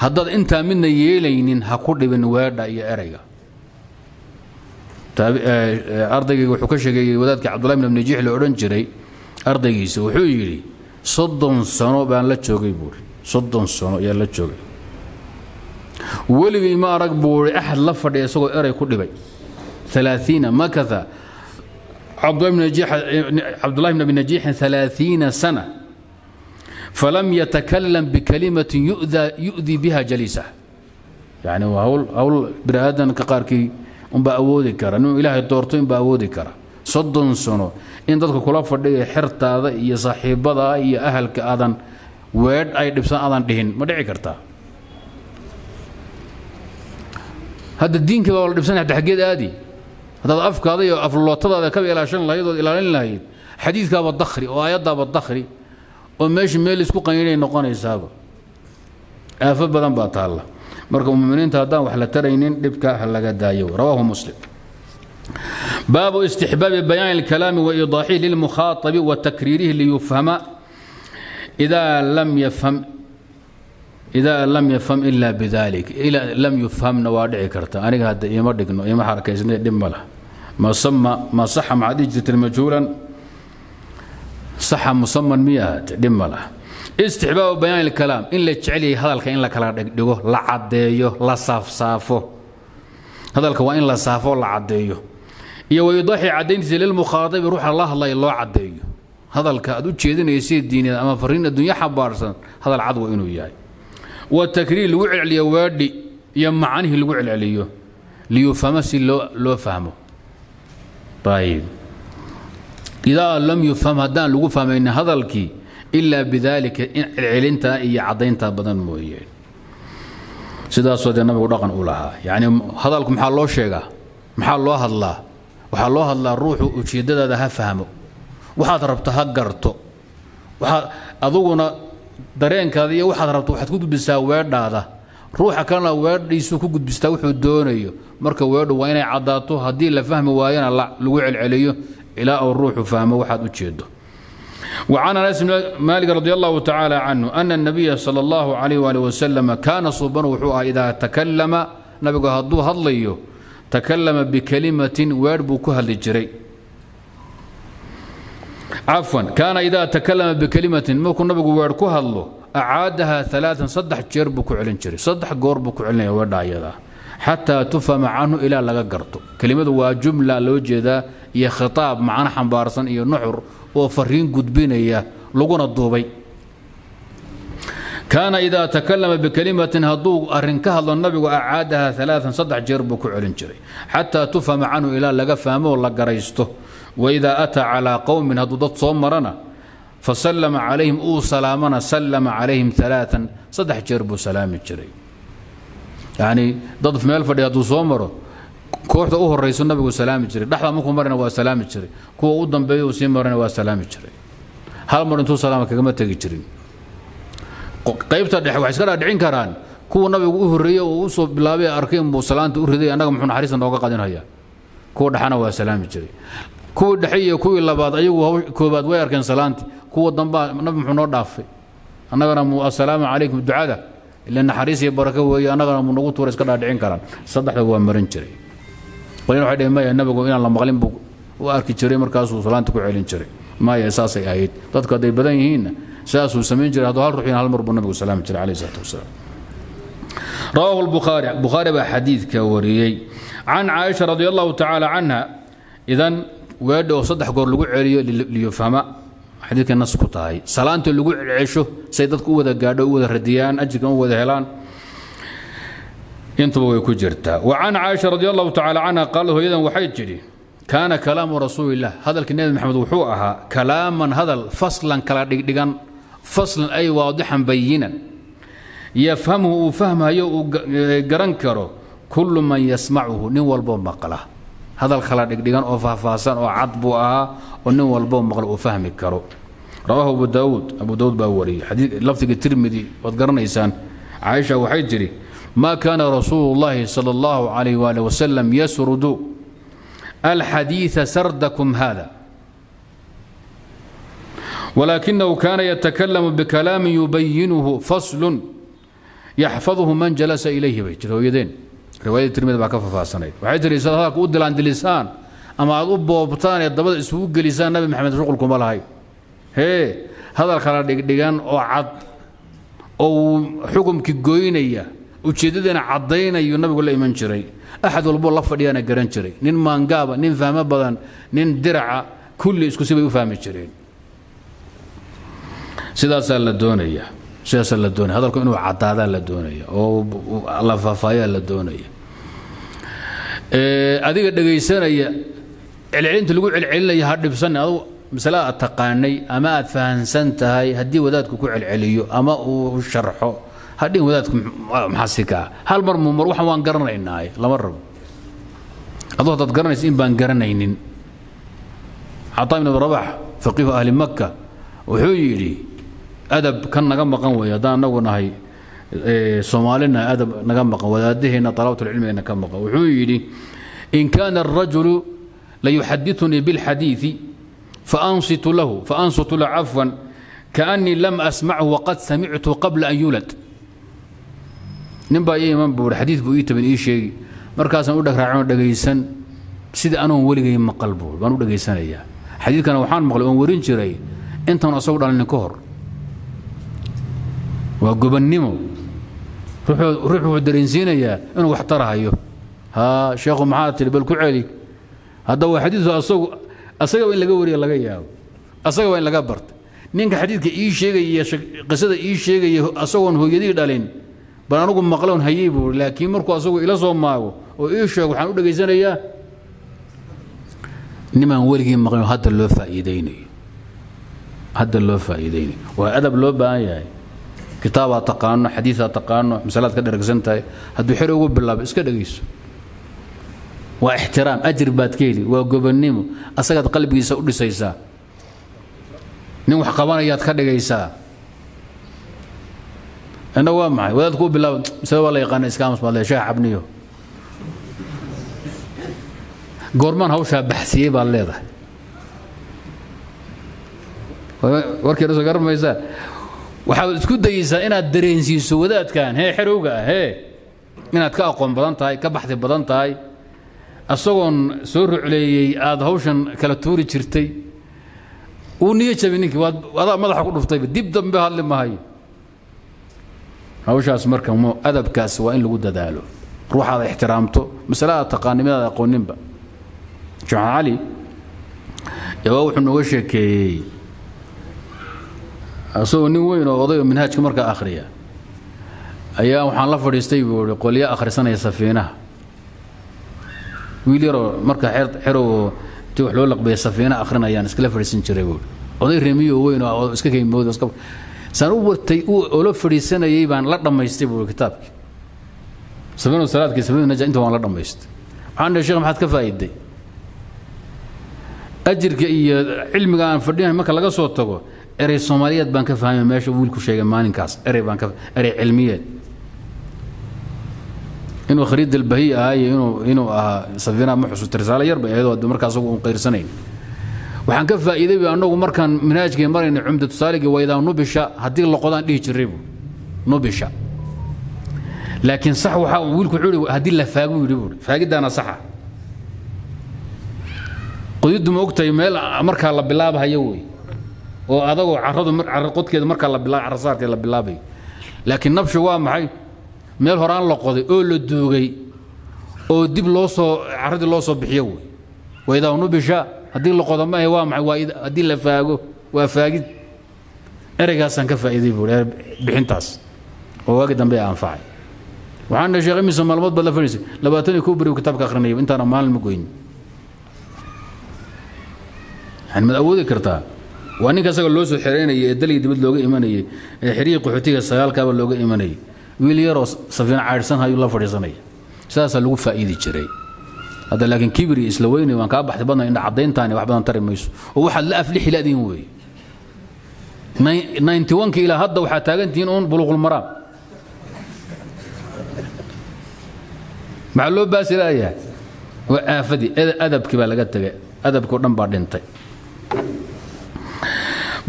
haddaad inta midna yeelaynin ha ku dhibin weedha iyo ereyga ardayga wuxuu ka sheegay wadaadka Cabdullah ibn Najiix la oran jiray ardaygiisa wuxuu yiri soddon sano baan la joogay buur soddon sano ayaa la joogay waligay ma arag buur ahad la fadhiyo isagoo erey ku dhibay ثلاثين makatha عبد الله بن نجيح عبد الله بن نجيح ثلاثين سنة فلم يتكلم بكلمة يؤذى يؤذي بها جليسه يعني وهول هول برادن كقاركي ام باودي كره انه الهي دورتين باودي كره صدن سنه ان ددك كلا فدي خيرتاده iyo saaxiibada iyo ahalka aadan weed ay dhibsan aadan dhihin ma dhici karta hada diinka wala dhibsan hada xageed aadi هذا أفكار ذي أفلوطة هذا كبير عشان الله يدور إلى الله يد حديث كاب الضخري وآيات داب الضخري وماش ميل سكو قيني نقاني السابق أفب بدن باطل الله مركب المؤمنين تهدا وحلا ترينين لبكا حلا قد دايو رواه مسلم. باب استحباب بيان الكلام وإيضاحه للمخاطب وتكريره ليفهم إذا لم يفهم إذا لم يفهم إلا بذلك إلا لم يفهم نوادع كرتا أنا هذا يمردك إنه يمحرك إذا دمله ما سمى ما صح مع ديجة مجهولا صح مسمى مئات دمله استحباب بيان الكلام إلا تشعلي هذا الكائن لا كلا دقه لا عديه لا صاف صافه هذا الكائن لا صافه لا عديه يويضحي عدين زي للمخاطب يروح الله الله الله عديه هذا الكائن وتشيدين يسيد دين أما فرين الدنيا حبارسن هذا العدو إنه جاي والتكرير الوعل يا وادي يم عنه الوعل عليه ليفهمس لو لو فهمه. طيب إذا لم يفهم هذا لو فهم إن هذا الكي إلا بذلك علنتا إي عضينتا بدن مويه. سيدا صوت النبي ورقن أولها يعني هذا لكم محل الله شيقة محل الله الله وحال الله الله الروح وشددها فهمه وحاد ربطها قرته وحاد أظن dareenka adiga waxaad rabto waxaad ku gudbisaa weedhaada ruuxa kana weedhiisu ku gudbistaa wuxuu doonayo marka weedhu waa inay cadaato hadii la fahmi waayana lagu celceliyo ilaa uu ruuxu fahmo waxaad u jeedo. وعن انس بن مالك رضي الله تعالى عنه ان النبي صلى الله عليه واله وسلم كان صوبا وحوها اذا تكلم نبي هدو هضليو تكلم بكلمه ويربو كهل جري عفوا كان إذا تكلم بكلمة ما كنا بقول كهالله أعادها ثلاثا صدح جربك علن جري صدح قربك علن ودايدا حتى تفهم عنه إلى لقرته كلمة وجملة لوجدا يا خطاب معنا حمبارسن يا نحر وفرين قد بينا يا لقنا الضوبي كان إذا تكلم بكلمة هضوء أرنكها النبي وأعادها ثلاثا صدح جربك علن جري حتى تفهم عنه إلى لقى فهمه ولا قريسته وإذا أتى على قوم هدودت صومرنا فسلم عليهم او سلامنا سلم عليهم ثلاثا صدح جربو سلام الجري يعني ضدف ميل فدي ادو سومرو كوخته او هريسو نبي سلام الجري دخل مكو مرنا وا سلام الجري كو او دنبيو سي مرنا وا سلام الجري هل مرنتو سلام كغما تغي جري قيبته دخ واخ اسكا دحين كران كو نبي او هريو او سو بلاوي اركين بو سلامته او ريدي انغا مخن حريسن نوغا قادنهايا كو دخنا وا سلام الجري كو دحيه كو لباد ايغو كوباد وي اركين سلامتي كو دنبا نبي مخن نو دافاي انغنا مو السلام عليكم دعاده الا ان حريسي بركه وي انغنا مو نوغو تور اسكا دحين كران صدخه وا مرن جري ولكن هذا ما ينبغي ان الله مغلم بوك واركي جري مركز وصلانت كعلين جري ما هي اساسي ايد دتك دي بدن يهين اساس وسمين جري هذا هل روحين هل مر بالنبي صلى الله عليه وسلم عليه الصلاه والسلام رواه البخاري بخاري بحديث كوريي عن عائشه رضي الله تعالى عنها اذا ويدو صدح غور لو عليو ليفهم حديث النص كتاي صلانت لو عيشو سي ددك ودا غادو ودا رديان اجكن ودا هلان ينتبه كجرتا وعن عائشة رضي الله تعالى عنها قال له إذا وحيجري كان كلام رسول الله هذا الكنيد محمد وحوءها كلاما هذا فصلا كلا ديغان فصلا أي واضحا بينا يفهمه فهمها يو جرنكرو كل من يسمعه نوى البوم مقله هذا الخلا ديغان أو فافاسان أو عضبها ونوى البوم مقله وفهم كرو رواه أبو داود أبو داود باوري حديث لفظ الترمذي وذكرنا إنسان عائشة وحيجري ما كان رسول الله صلى الله عليه وآله وسلم يسرد الحديث سردكم هذا ولكنه كان يتكلم بكلام يبينه فصل يحفظه من جلس إليه بيتين رواية الترمذي بعد كف فاصنين وعيد رسالتك ودل عند اللسان أما أب وبطان يضبط اسوق لسان نبي محمد رسول لكم الله هاي هي هذا الخلاص ديجان أو عض أو حكم كجوينية وجدنا عضينا ينبغي ولا يمن جري احد والبو لفه ديانا غران جري نين مانغابا نين فاما بدن نين درعا كل اسكو سيبو فاهمي جرين سداس لا دونيا سداس لا دونيا هذا انه عطاده لا دونيا او الله فافايا لا دونيا ايه اديغا دغيسانيا علعينت لوو علعيليا هدبسن ادو مثلا تقاني اما اد فهمسنتahay hadii wadaadku ku cilciliyo ama uu sharxo هذه ولادكم محسكة هل مر مر وحنا وانقرنا الناي لا مر أظهر تتقرن إن بانقرنا إنن عطاء بن رباح فقيه أهل مكة وحيلي أدب كان نجمع قوي هذا نوعنا هاي صومالنا أدب نجمع قوي هذه هنا طلبت العلم أن نجمع قوي وحيلي إن كان الرجل ليحدثني بالحديث فأنصت له فأنصت له عفوا كأني لم أسمعه وقد سمعته قبل أن يولد نبا اي من بور حديث بو يتبن اي شيء مركاس ان ودغ راعون دغيسن سيده انو وليغي ما قلبو وان ودغيسنيا حديث كان وحان مقلو ان ورين جيري انتن اسو دالن كهور وا غبنيمو روحو روحو درينسينيا انو واخ ترهايو ها شيخ محاتل بل كعلي هذا هو حديث اسو اسغا وين لغا وري لغا ياو اسغا وين لغا برت نينك حديثك اي شيغيا قصده اي شيغيا اسون هويدي دالين بل أنكم مقلون هيبوا لكن مركو أسوق إلى صوماو وإيش وحنا نقول جزنا إياه نما نقول مقلون هذا اللو فائديني هذا اللو فائديني وأدب لو بايع كتابة تقانو حديثة تقانو مسألة كده ركزنتها هذا حلو بالله بس كده جيس واحترام أجربات كيلي وجبن نمو أسقط قلبي يسأل سيسا نمو حقوانا يتخلى جيسا أنا وامعي ولا تقول بالله سوى الله يقاني إسكامس والله شاعبني قرمان هوشها بحسيه بالليضة وركي رسول قرب ما يزال وحاول تكون دايسة إنها درينسي سودات كان هي حروقة هي إنها تكاقوم بضنطاي كبحثي بضنطاي الصغن سور علي آد هوشن كالتوري شرتي ونيتش منك وهذا مضحك أقول في طيب ديب دم بها اللي ما هي هاوشاس مركا مو أدب كاس وإن لو داداله روح هذا احترامته مسألة تقانيم هذا قول نبا شو علي يا واحد من وشك أصو نوين وضيع منهاج مركا آخرية أيام حنلفر يستيبوا يقول يا آخر سنة يسفينه ويليرو مركا حر حرو توح لولق بيسفينه آخرنا يا نسكلفر سنشريبول oday remiyo weyn oo iska geeymooda iska san u wartay oo ula fadhiisanayay baan la dhameystay buu kitaabki sababna salaadkii sababna inta waan la dhameystay ana sheekh maxaad ka faa'iiday ajirka iyo cilmiga aan fadhiyahay marka laga soo tago erey Soomaaliyeed baan ka fahmay meesha wiilku sheegay maalinkaas erey baan ka erey cilmiyeed inuu khariid al-bahii ah inuu inuu ah sabina ma xusu tirsaal yar baa ayadoo markaas ugu qeyrsanay waxaan ka faa'iiday baa anagu markaan manhajkii marayna cumdatu saaliga wayda nubisha hadii la qodaan dhigi jiray nubisha laakiin sax waxa wiilku xuri hadii la faago wiilku faagidaana saxa qodidu moogtay meel marka la bilaabayo way oo adagu carradu mar carr qodkeed marka la bilaab carsaartii la bilaabay laakiin nabshu waa maxay meel horaan la qoday oo la doogay oo dib loo soo carradi loo soo bixiyo wayda nubisha هذه لقطة ما هو مع وايد هذه اللي فاجو وفاجد أرجع سانك فايدي بقول بحنتاس وواجد نبي أنفعي وعندنا شغل مثل ما الموضوع بلا فرنسي لبعتني كوبري وكتابك آخرني أنت أنا مال مقوين عن من أول ذكرتها وأني كسر اللوز الحرين يدلي يدبل لوجي إيماني حريق قحطية السيال كابل لوجي إيماني ويليروس سفيان عارسان هاي الله فريسانية ساس اللوج فايدي شري هذا لكن كبري اسلويني وان كان بحث بدنا ان عضين ثاني واحد بدنا نطري ميسو وواحد لا افلح لا دين وي واحد وتسعين كي الى هدا وحا تاغنتين اون بلوغ المرام معلوم باس الايه وافدي ادبك با لغا تغي ادبك دم با دنتي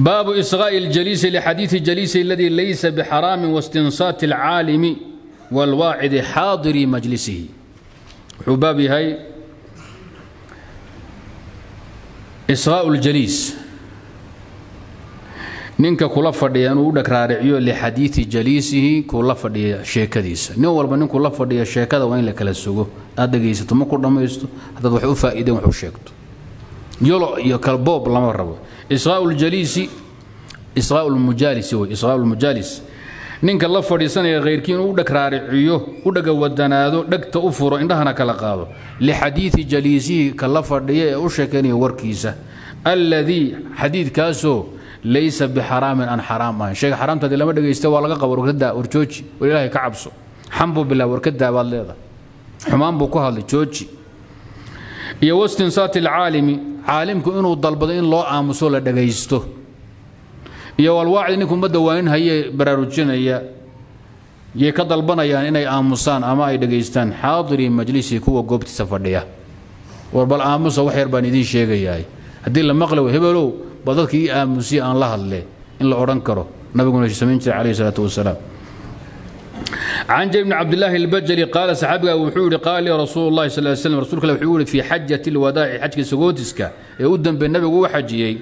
باب اصغاء الجليس لحديث الجليس الذي ليس بحرام واستنصات العالم والواعد حاضر مجلسه حبابي هاي إصغاء الجليس نينكا كولا فديان ودك رارعيو لحديث جليسه كولا فديا شيكا ديسا نوال بنين كولا فديا شيكا دا وين لكالا سوغو هذا جيسيتو ما كورنا ميستو هذا وحو فائده وحو شيكتو يولو يا كالبوب لما ربو إصغاء الجليس إصغاء المجالس هو إصغاء المجالس نينكا لا فديسانيا غير كين ودك رارعيو ودك ودانادو دكتا افورو اندهانا كالا قادو لحديث جليسه كلا فديا وشيكاني وركيسا الذي حديث كاسو ليس بحرام ان حرام شيء حرام تدي لما دغيسته وا لغا قبر كدا ورجوجي والله كعبسو حنبو بلا وركدا با ليدا حمان بو كهل جوجي يا واستنصات العالم عالمكو انو دلبده ان لو امسو لا دغيسته iyo walwaacid ninkuu ma dawayn hayay baraarujinaya yee ka dalbanayaan inay aamusaan ama ay dhageystaan xaadiri majlisi kuwa goobtiisa fadhiya war bal aamuso wax yar baan idin sheegayaa hadii la maqlo hebelo badalkii aamusi aan la hadle in la oran karo nabiguna sameeyay calayhi salaatu wasalaam عن جابر بن عبد الله البجلي قال صحابي وحوري قال رسول الله صلى الله عليه وسلم رسولك وحوري في حجة الوداع حجك سغودسكا يودن بالنبي وهو حجيي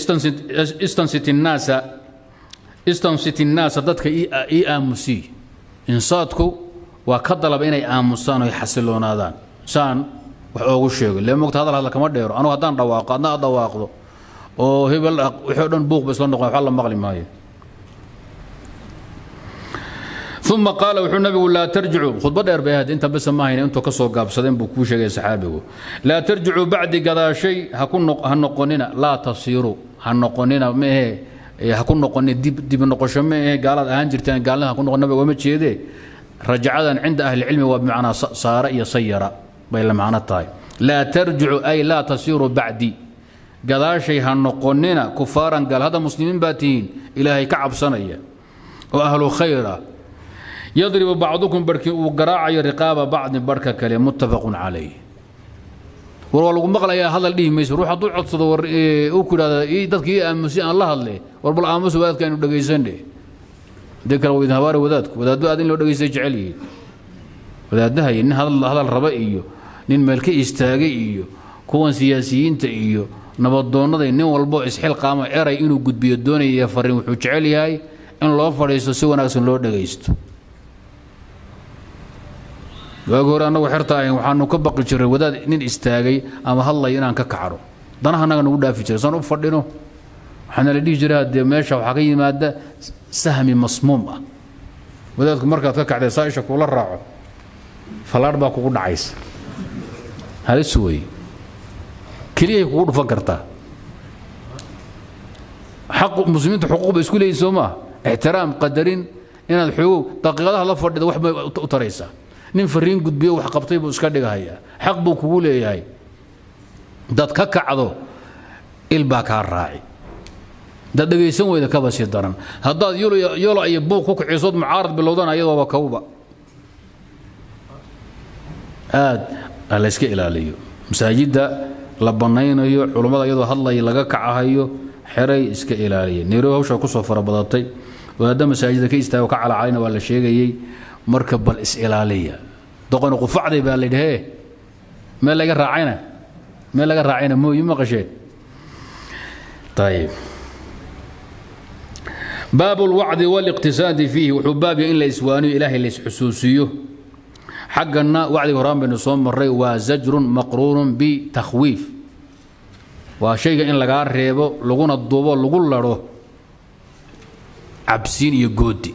استنصت الناس استنصت الناس ضدك اي امسي انصاتكو وكدل بين اي امسان ويحصلون هذا سان وحوغو شيغ لما وقت هذا هذا كما دير انا هدان دواق انا دواقدو او هبل وحو دن بوق بس نقو خا لا مقلي ماي ثم قال وحو النبي لا ترجعوا خطبه دير بهاد انت بس ما هين انتو كسو غابسدين بو كو شيغاي صحابيو لا ترجعوا بعد غداشي هكون هنقوننا لا تصيروا هنقوننا ما هي هكون نقون ديب ديب نقوشه ما هي قالت اهان جرتان قالنا هكون نبي وما جيده رجعدا عند اهل العلم وبمعنى صار يصير بلا معنى تاي لا ترجعوا اي لا تصيروا بعدي غداشي هنقوننا كفارا قال هذا مسلمين باتين الهي كعب صنيه واهل خيرا يضرب بعضكم بركي وقراعي رقاب بعض بركة كلام متفق عليه ورولو مقلا يا هذا اللي ميس روح اطلع تصدور اوكل هذا اي دتك اي امسي الله هذلي وربل امس واد كانوا دغيسن دي ذكر ويد هوار ودادك ودادو ادين لو دغيسي جعليه ودادها ان هذا هذا الربا ايو نين ملكي استاغي ايو كون سياسيين تا ايو نبدونده نين والبو اسحيل قامه ايري انو غدبيو دونيه فرين وحو جعليهاي ان لو فريسو سي وناغسن لو دغيستو وأقول أنا وحرتاي وحنو كبق جري وذا نين استاجي أما هلا ينان ككعرو ضنا هنا نودا في جري صنوب فردينه حنا اللي يجري هاد ماشى وحقيقي مادة سهمي مسمومة وذاك مركز كعدة سايشك ولا الراعي فالأربعة كود عايز هذا سوي كليه كود فكرته حق المسلمين حقوق بسكولة يسوما احترام قدرين إن الحقوق تقيادها الله فرد وح ما تريسا نفرين قد بيو حق بطيب وسكدة هاي حق بقبول هاي دات كك عضو الباكار راعي دات دقيسون وإذا كبس يدرن هذا يلو يلو يبوك كوك عصود معارض باللودان أيضا وكوبا آد الله يسكيل عليه مساجد لبنانيين أيو علماء أيضا هلا يلقى كعهايو حري إسكيل عليه نيروه وش أقصى فربضتي وهذا مساجد كيستا وكع على عينه ولا شيء جاي مركب الإسئلالية دقن قفعدي بالده ما لقى راعينا ما لقى راعينا مو يما قشيت طيب باب الوعد والاقتصاد فيه وحباب إن ليس وانو إلهي ليس حسوسيه حقنا وعد ورام بن صوم مري وزجر مقرون بتخويف وشيء إن لقى ريبو لقون الضوبو لقول له عبسين يجودي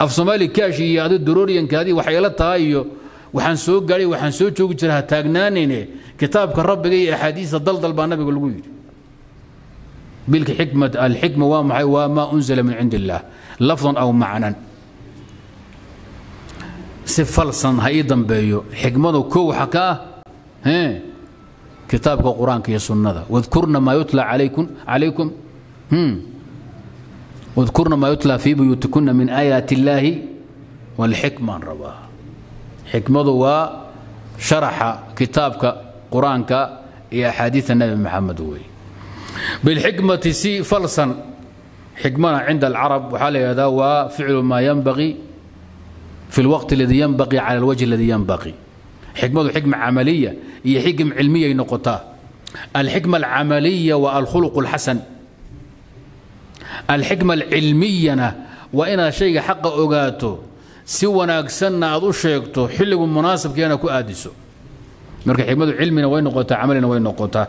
أفصمالي كاشي يا ذو الدروريان كادي وحيالات تايو وحنسوق قالي وحنسوق شوق جرها تاجناني كتابك الرب جاي أحاديث الضلضل بالنبي بالوجود. بالحكمة الحكمة وما وما أنزل من عند الله لفظا أو معنى. سفلصا أيضا بيو حكمته كو حكاه ها كتابك القرآن كي السنة واذكرنا ما يتلى عليكم عليكم هم واذكرن ما يتلى في بيوتكن من آيات الله والحكمة رواها حكمة وشرح كتابك قرآنك يا حديث النبي محمد وي بالحكمة سي فلسا حكمنا عند العرب وحال هذا وفعل ما ينبغي في الوقت الذي ينبغي على الوجه الذي ينبغي حكمة حكمة عملية هي حكمة علمية نقطة الحكمة العملية والخلق الحسن الحكمة العلمية وإن شيء حق أوقاته سوى ناقصنا أضو شيكته حلق مناسب كي أنا كؤادسه مركز حكمة علمنا وين نقطة عملنا وين نقطة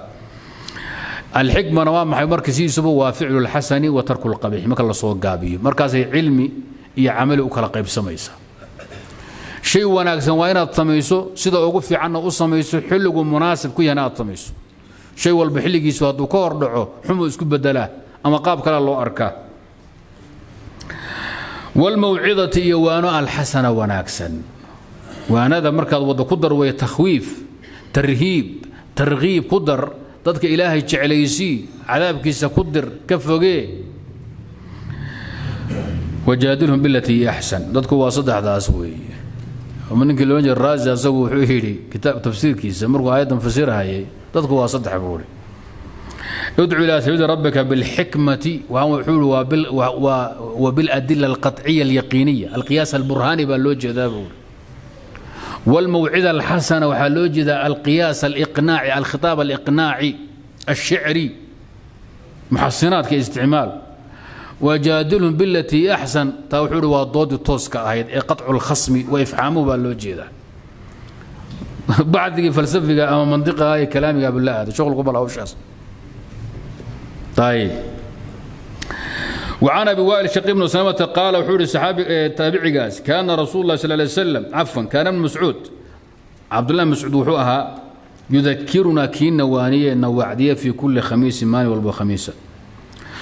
الحكمة نوام حي مركز يسبه وفعل الحسن وترك القبيح ما كان صوت قابي مركز علمي يعمل وكلا قيب سميسه شيء وناقصنا وين الطميسه سيدا وقف في عنا قصميسه حلق مناسب كي أنا الطميسه شيء والبحلق يسوى الدكور دعه حمص كبدله أما قاب كلا الله أركا والموعظة يوانا الحسنة وناكسن وانا ذا مركز وضع قدر ويتخويف ترهيب ترغيب قدر تدك إلهي تعليسي عذابك كيسا قدر كفوكي وجادلهم بالتي هي أحسن تدك واصد هذا أسوي ومن كل وجه الرازي أسوي حويري كتاب تفسير كيسا مركز آية مفسرها هي تدك واصد حبوري ادعو الى سبيل ربك بالحكمه وبال وبالادله القطعيه اليقينيه، القياس البرهاني باللوجه ذا والموعظه الحسنه وحالوجه ذا القياس الاقناعي، الخطاب الاقناعي الشعري محصنات كاستعمال وجادلهم بالتي احسن توحول وضود التوسكا هي قطع الخصم وافحامه باللوجه ذا. بعد فلسفه او منطقه هاي كلامي قبل لا هذا شغل قبل او شخص. طيب وعن ابي وائل الشقيق بن سلمة قال وحور الصحابي تابعي قاس كان رسول الله صلى الله عليه وسلم عفوا كان ابن مسعود عبد الله بن مسعود وحوها يذكرنا كي نوانيه نوعديه في كل خميس ماني والبو خميسه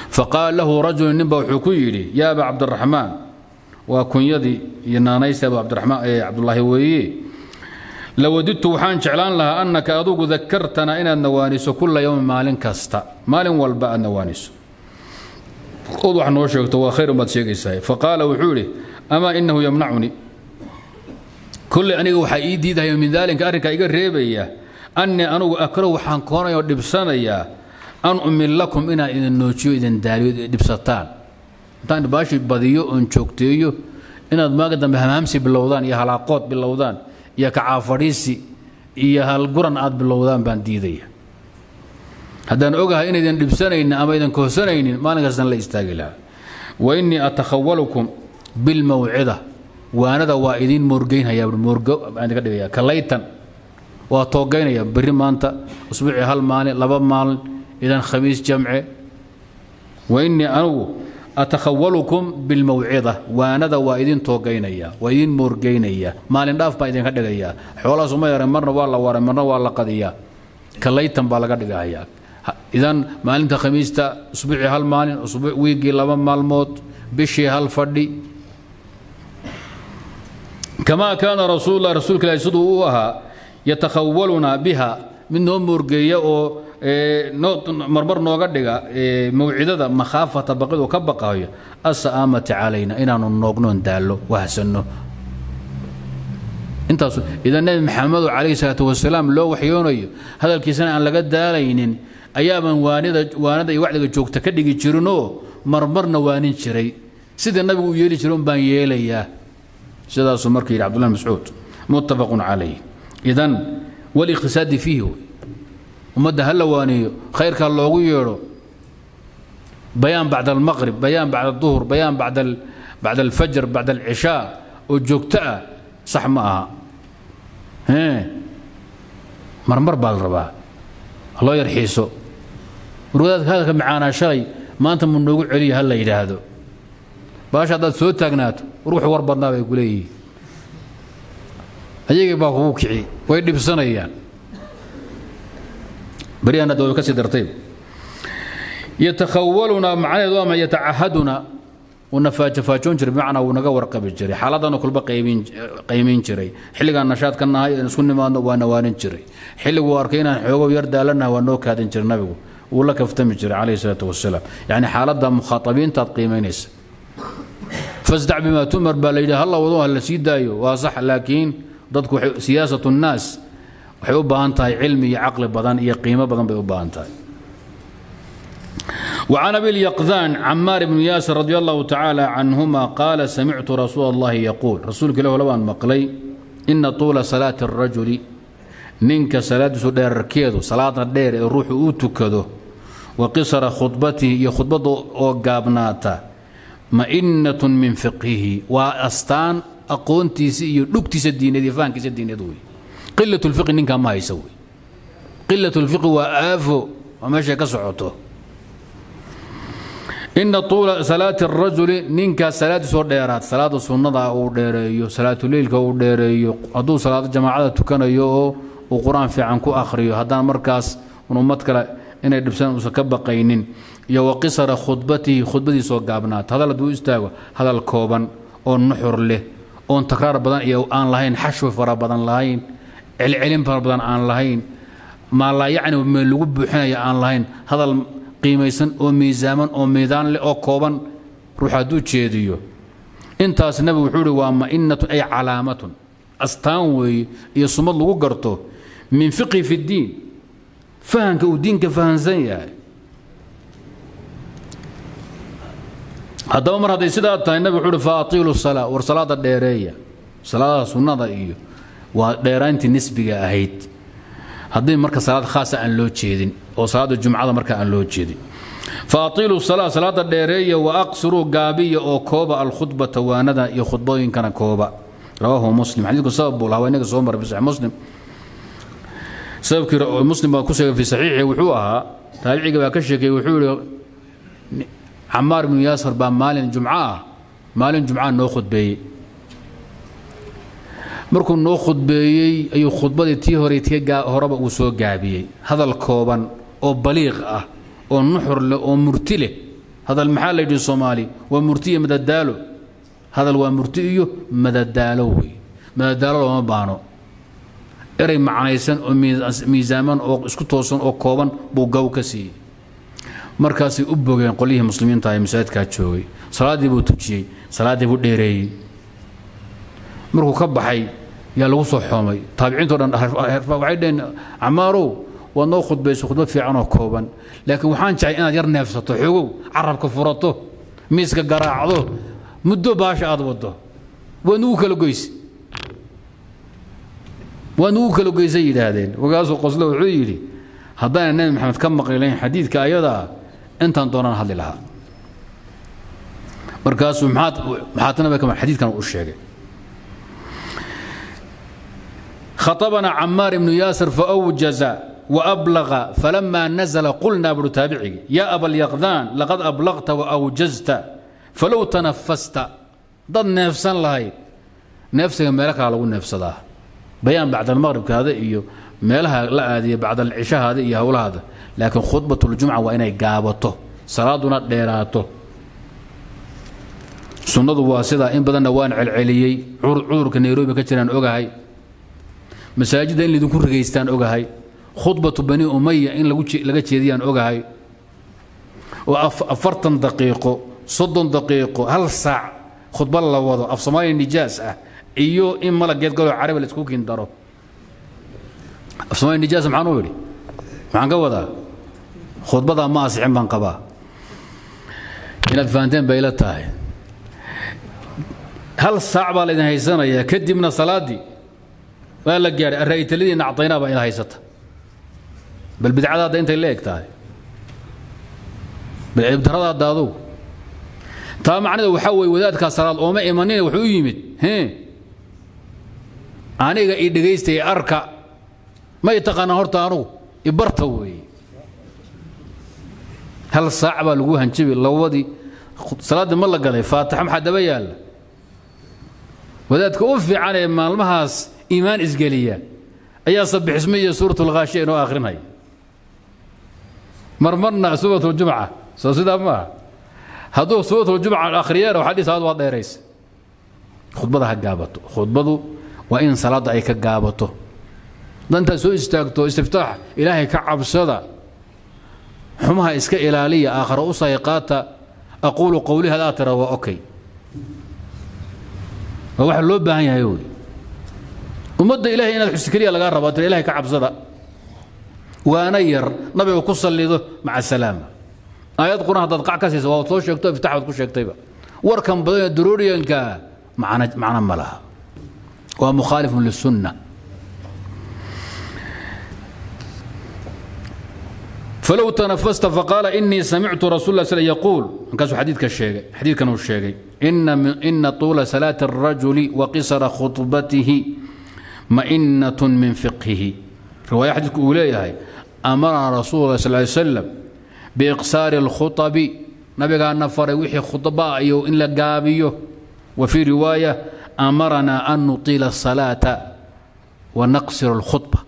فقال له رجل نبا وحكيري يا ابا عبد الرحمن وكن يدي ينانيس ابو عبد الرحمن عبد الله وي لو وددت وحان جعلان لها انك اذوق ذكرتنا ان النوانس كل يوم مالن كاستا مالن والباء النوانس وضح نوشكت وخير ما تشيكيساي فقال وحولي اما انه يمنعني كل اني وحيدي ذا يوم من ذلك ارك ايغا ريبيا اني انا اكره وحان كونيو دبسانيا ان امل لكم ان ان نوجو اذن داريو دبساتان تان باشي بديو ان جوجتيو ان ما قدام همامسي بلودان يا هلاقوت بلودان يا كعافريسي يا هالقرن عاد باللودان بانديدية هذا أوجه إن إذا دبسنين أما إذا كوسنين ما نقصنا لا يستاجلها وإني أتخولكم بالموعدة وأنا دوائدين مرجينها يا مرجو أنا كده يا كليتن واتوجينا يا بريمانتا أسبوع هالمال لباب مال إذا خميس جمعة وإني أنا أتخولكم بالموعظة وأنا دوائدين توجينا يا وإن مرجينا يا ما لنداف بعدين كده يا حوالة زمان مرة والله ورا مرة والله قضية كليتن بالقدر يا إذا مالنت خميستا أسبوع هالمال أسبوع ويجي لباب مال موت بشي هالفردي كما كان رسول الله رسول الله يسدوها يتخولنا بها منهم مرجية أو مرمر نوغدغا موعدة مخافة بقيد وكبقاية السآمة علينا إن نوغنون دالو وحسنو أنت إذا النبي محمد عليه الصلاة والسلام لو وحيوني هذا الكيسان أن لقد دالين أياما واند واند يوعدك جوك تكدك جيرنو مرمرنا وانين شري سيد النبي ويلي شرون بان يليا سيدنا سمركي عبد الله مسعود متفق عليه إذا والاقتصاد فيه ومدى هلواني خير كان لوغو ييرو بيان بعد المغرب بيان بعد الظهر بيان بعد بعد الفجر بعد العشاء وجوكتا صح معها ها مرمر بالربا الله يرحيسو روداد هذا معانا شاي ما انت من نوغو علي هلا يدهدو باش هذا سو تاغنات روح ور بدنا باي قولي ايغي با هو كيي واي دبسنايان بريانا دول كسي درتيب يتخولنا معنا دوام يتعهدنا ونفاج فاجون جري معنا ونقا ورقب جري حالتنا كل قيمين قيمين جري حلقا النشاط كنا هاي نسكن ما وانا وانا جري حلق واركينا حقوق يردا لنا ونوك هادن جري نبيو ولا كفتم جري عليه الصلاه والسلام يعني حالتنا مخاطبين تقيمينيس فازدع بما تمر بالله الله وضوها اللي سي دايو واصح لكن ضدك سياسه الناس waxay u baahan tahay cilmi iyo aqal badan iyo qiimo badan bay u baahan tahay wa an abil yaqdan ammar ibn yasir radiyallahu ta'ala anhuma qala sami'tu rasulallahi yaqul rasulka lahu lawan maqlay inna tula salati ar-rajuli ninka salatisu dheerkeedu salaadna dheer ee ruuxu u tukado wa qisara khutbatihi iyo khutbadu oo gaabnaata ma innatun min fiqhihi wa astan aqoontiisi iyo dhugtiisa diinada faankiisa diinadu قلة الفقه إنك ما يسوي قلة الفقه وآفه وماشي كسعته إن طول صلاة الرجل نينكا صلاة سور ديرات صلاة السنة أو ديريو صلاة الليل أو ديريو عدو صلاة الجماعة تكنيو وقرآن في عنكو آخريو هذا مركز ونمتك إن الدبسان وسكبقينين يا وقصر خطبتي خطبتي سوق قابنات هذا الدو يستاوى هذا الكوبن أو النحر له أو تكرار بدن يو أن لهين حشو فرا بدن لهين العلم فربضان عن لهين ما لا يعني من الوب حنايا عن لهين هذا القيمة سن أو ميزان أو ميدان لأو كوبان روح دو تشيديو أنت النبي وحوري وأما إنة أي علامة أستانوي يصمد له وقرته من فقه في الدين فهمك ودينك فهم زي هذا عمر هذا السيد النبي وحوري فأطيلوا الصلاة والصلاة الديرية صلاة سنة إيو وديرانتي نسبية أهيت هذه مركز صلاة خاصة أن لو تشيدين وصلاة الجمعة مركز أن لو تشيدين فأطيلوا الصلاة صلاة الديرية وأقصروا قابية أو كوبا الخطبة وأنذا يخطبين كان كوبا رواه مسلم حديث سبب والله إنك صومر بصحيح مسلم سبب مسلم كسر في صحيحه وحوها تابعي كشك وحوله عمار بن ياسر بن مالن جمعة مالن جمعة نأخذ به markuu noo khudbeeyay ayuu khudbadii tii hore tii gaa horaba uu soo gaabiyay hadal kooban oo baliiq ah oo nuxur leh oo murti leh hadal maxaa la yidhi Soomaali waa murtiye madadaalo hadal waa murtiyo madadaalo way madadaalo ma baano erey macnaysan oo miisaaman oo isku toosan oo kooban buu gaw ka siiyay markaas ay u bogeen qolihii muslimiinta ay masaajidka joogay salaadii buu tujiyay salaadii buu dheereeyay مركو كبحي يا لو صحومي تابعين تورن وعيدين عمارو وناخذ بيس خدمه في عنو كوبا لكن وحان جاي انا ير نفسته حقو عرب كفرته ميسك قراعده مدو باش عاد وده ونوك لقيس ونوك لقيس زي هذين وقاسو قصله وعيلي هذا النبي محمد كم مقيلين حديث كأيضا أنت أنتوران هذه لها مركز ومحات محاتنا بكم الحديث كانوا أشياء خطبنا عمار بن ياسر فأوجز وأبلغ فلما نزل قلنا بتابعي يا أبا اليقظان لقد أبلغت وأوجزت فلو تنفست ضن نفسا لهي نفسك مالك على النفس ده بيان بعد المغرب كهذا إيو مالها لا هذه بعد العشاء هذه إيو هول هذا لكن خطبة الجمعة وإن إجابته صلاتنا ديراته سنة واسدة إن بدنا وانع العليي عور عورك نيروبي كتيران أوجهاي مساجد اللي دكون رجيستان أوجهاي خطبة بني أمية إن لقيت لقيت يديان أوجهاي وأفرت دقيقة صد دقيقة هل ساعة خطبة الله وضع أفصماي النجاسة إيو إن ملك جد قالوا عربي اللي تكوكين دارو أفصماي النجاسة معنا ولي معنا قوة خطبة ما أسعم من قبا هنا فانتين بيلتاي هل صعبة لنا هيسنا يا كدي من الصلاة دي ولا جاري الرئيس اللي نعطيناه بين هيسته بالبدعة هذا أنت ليك تاي بالبدعة هذا ذو طبعا أنا وحوي وذات كسر الأمة إيمانية وحويمت هه أنا إذا جيستي أركع ما يتقن هرتانو يبرتوي هل صعبة لجوهن شبي الله ودي صلاة الملك قال فاتح محد بيال وذاتك أوفي على ما المهاس إيمان إسقالية أي صبح اسمية سورة الغاشية وآخرين هاي مرمرنا سورة الجمعة سوسيدا ما هذو سورة الجمعة الآخرية وحديث هذا واضح يا ريس خطبتها جابته خطبته وإن صلاة أي كجابته ده أنت سوء استفتاح استفتاح إلهي كعب صدى حمها إسك إلالية آخر أصيقات أقول قولي هذا ترى وأوكي وواحد لو باهي هيوي ومد الهي ان الحسكريه لغا ربا ترى الهي كعبسدا وانير نبي كو صليده مع السلامه ايات قران دد قع كاسيس وا سو شيغتو افتحوا كو شيغتيبا وركم بدن دروريانكا معنا معنا ملها ومخالف للسنه فلو تنفست فقال إني سمعت رسول الله صلى الله عليه وسلم يقول انكسو حديث كالشيخ حديث كانوا الشيخ إن إن طول صلاة الرجل وقصر خطبته مئنة من فقهه رواية حديث أولية هاي أمر رسول الله صلى الله عليه وسلم بإقصار الخطب نبي قال نفر ويحي خطبائي إلا قابيه وفي رواية أمرنا أن نطيل الصلاة ونقصر الخطبة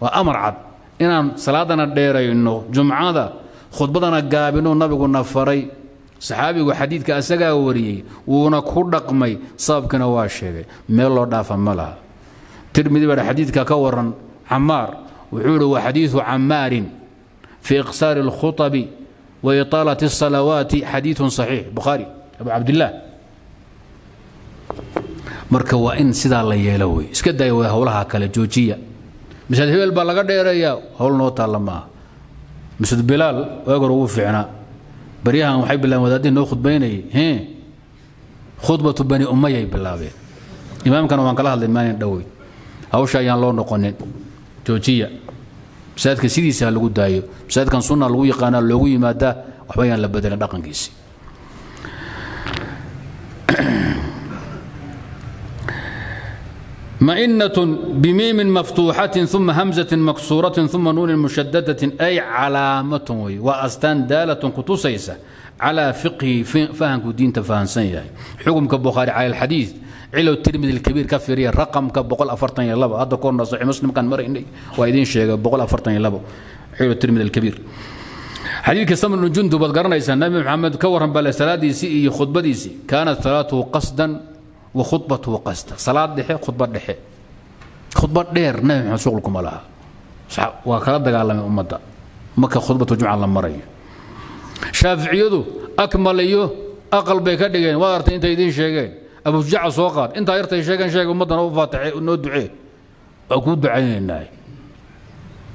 وأمر عبد إن صلاتنا الديري إنه جمعة هذا خطبتنا قابلون نبي نفري صحابي وحديث كأسجا وري ونكون رقمي صابكنا واشيء ملا دافع ملا ترمذي بر حديث ككورا عمار وعور وحديث عمار في إقصار الخطب وإطالة الصلوات حديث صحيح بخاري أبو عبد الله مركب وإن سيد الله يلوي إسكدا يوهولها كالجوجية مثل هبل بلغ ديريا هول نو تالما مثل بلال ويقر هو فيعنا بريها وحيب الله ودادين نو خطبيني هي خطبة بني أمية بالله إمام كانوا وان كلا هذا الماني دوي أو شيء ينلون نقنن توجيه مساعد كسيدي سهل قد دايو مساعد كان صنع لوي قانا لوي مادا وحبيان لبدنا دقن كيسي مئنة بميم مفتوحة ثم همزة مكسورة ثم نون مشددة أي علامة وأستان دالة قطوسيسة على فقه فهم الدين تفهم سيئة حكم كالبخاري على الحديث علو الترمذي الكبير كفرية الرقم كبقول أفرطن يلبو هذا كورنا صحيح مسلم كان مرئني وإذن شيء بقول أفرطن يلبو علو الترمذي الكبير حديث كسام بن جندب قرن النبي محمد كورهم بلا سلادي سي خطبتي سي كانت صلاته قصدا وخطبته قصده صلاة دحي خطبة دحي خطبة دير نعم شغلكم لها صح وكلا دقال من أمته مكة خطبة جمعة الله مري شافعيده أكمل يده أقل بك دقين وارت أنت يدين شيئين أبو جعفر سوقات أنت يرتي شيئين شيئين أمته نو فاتحي نو دعي أقول دعي الناي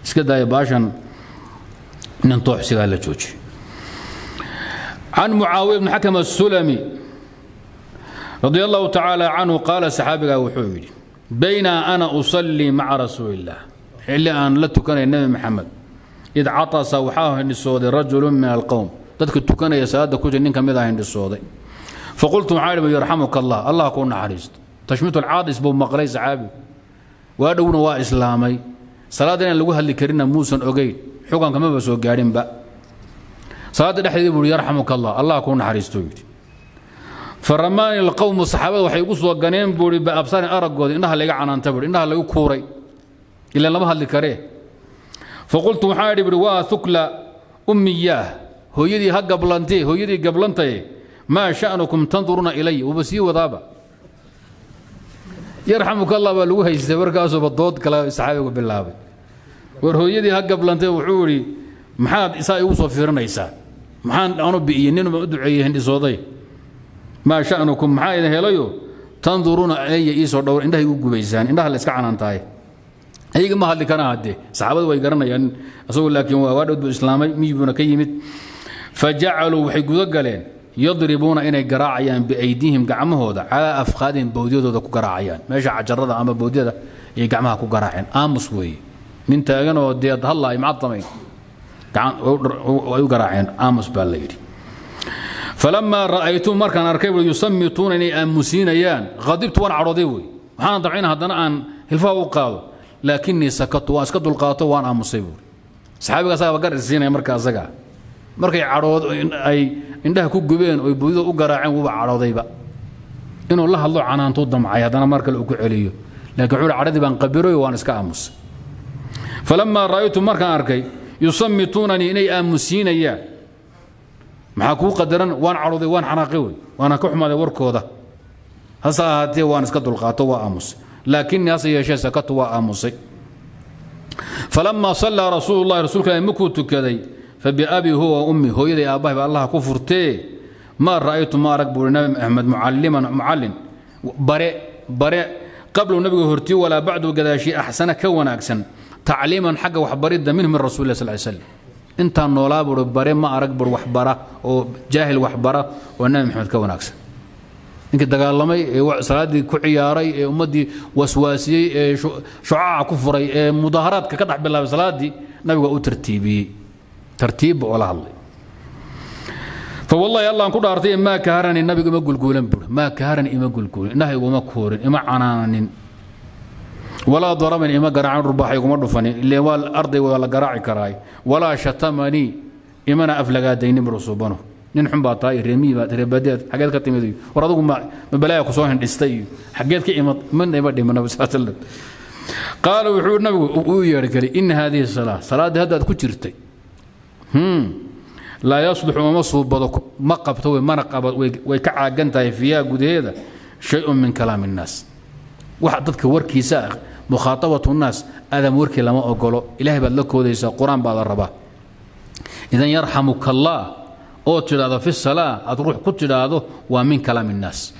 اسكدا يا باشا ننطوح سيغالة جوجي عن معاوية بن حكم السلمي رضي الله تعالى عنه قال صحابي وحوي بين انا اصلي مع رسول الله الا ان لا تكن النبي محمد إذ عطس وحاه عند السوداء رجل من القوم تذكر تكن يا سادة كوجا إنك مذا عند السوداء فقلت عالم يرحمك الله الله كون عريست تشميت العاطس بو مقريز عابي وادون وا إسلامي صلاة لو هل كرنا موسى أوجي حقا كما بسوا قاعدين بقى صلاة الحديث يرحمك الله الله كون عريست فرماني القوم الصحابة وحيقصوا الجنين بوري بأبصار أرق قاضي إنها اللي عنا نتبر إنها اللي كوري إلا لما هاللي كريه فقلت محارب روا ثقل أمياه هو يدي هق بلنتي هو يدي قبلنتي ما شأنكم تنظرون إلي وبسي وضابة يرحمك الله بالوهي الزبر كاسو بالضوض كلا الصحابة وبالله وهو يدي هق بلنتي وحوري محاد إساء يوصف في رنيسا محاد أنا بيجينين وبدعي هندي صوتي ما شأنكم معاي هلايو تنظرون أي إيسو دور عندها يوجو بيزان عندها اللي سكعنا نتاعي أي ما هاللي كان عادي صعبة ويقرنا يعني أقول لك يوم وارد بالإسلام ميجبون كيمت فجعلوا حجوز قلين يضربون إن الجراعيان بأيديهم قعمه هذا على أفخاذهم بوديده ذاك جراعيان ما جاء جرده أما بوديده يقعمها كجراعين آمس وي من تاجنا وديت هلا معطمين قعم ويجراعين آمس بالليل فلما رأيتم مركان أركبوا يسميتونني أمسينيان غضبت وأنا عرضيوي وحنا طبعين هذا أن هلفاو قالوا لكني سكت واسكت القاطع وأنا مصيبور صحابي قصاب قر الزينة مركان زقع مركي عرض أي عنده كوك جبين ويبوده أجرعين وبعرضي بقى إنه الله الله عنا نتوضى معي هذا أنا مركل أقول عليه لكن عور عرضي بنقبره وأنا سكأمس فلما رأيتم مركان أركي يسميتونني إني أمسينيان maxaku qadaran waan caruday waan xanaaqay way waana ku xumaday warkooda hasaatee waan iska dulqaato waa amus laakiin yaas yeeshay sakat waa amusay falamma salla rasuulullaahi rasuulka imku tukaday fabi abi huwa ummi hooyaday aabahay ba allah ku furtee ma raaytu ma arag buu nabi ahmed mualliman muallin bare bare qablu nabiga horti wala ba'du gadaashi ahsana ka wanaagsan ta'liiman xaga wax barida minhum rasuulullaahi sallallaahu alayhi wasallam أنت نولا برو بري ما أرق برو وحبرة أو جاهل وحبرة والنبي محمد كون أكثر. إنك تقال لما صلاة كعياري أمدي وسواسي شعاع كفري مظاهرات كقطع بالله بصلاة دي نبي ترتيبي ترتيب ولا الله. فوالله يلا نقول أرتي ما كهرني النبي ما يقول قولن ما كهرني ما يقول قولن نهي وما كهرني ما عنان ولا ضربني إما قرع رباح يقوم رفني اللي والأرض ولا قرع كراي ولا شتمني إما أنا أفلقا ديني برسوبانه ننحن باطاي رمي باتري بديت حاجات كتيمدي ورادوك ما بلايا كسوهن دستي حاجات كيمت من يبدي من أبو ساتل قالوا يحول نبي ويا ركلي إن هذه الصلاة صلاة هذا كتيرتي هم لا يصلح ومصوب بدك ما قبته ما نقبت ويكع جنتي فيها قد هذا شيء من كلام الناس واحد ضدك وركي ساق مخاطبة الناس هذا موركي لما أقوله إلهي بدلك وديس القرآن بعد الربا إذا يرحمك الله أوتر هذا في الصلاة أتروح كتر هذا ومن كلام الناس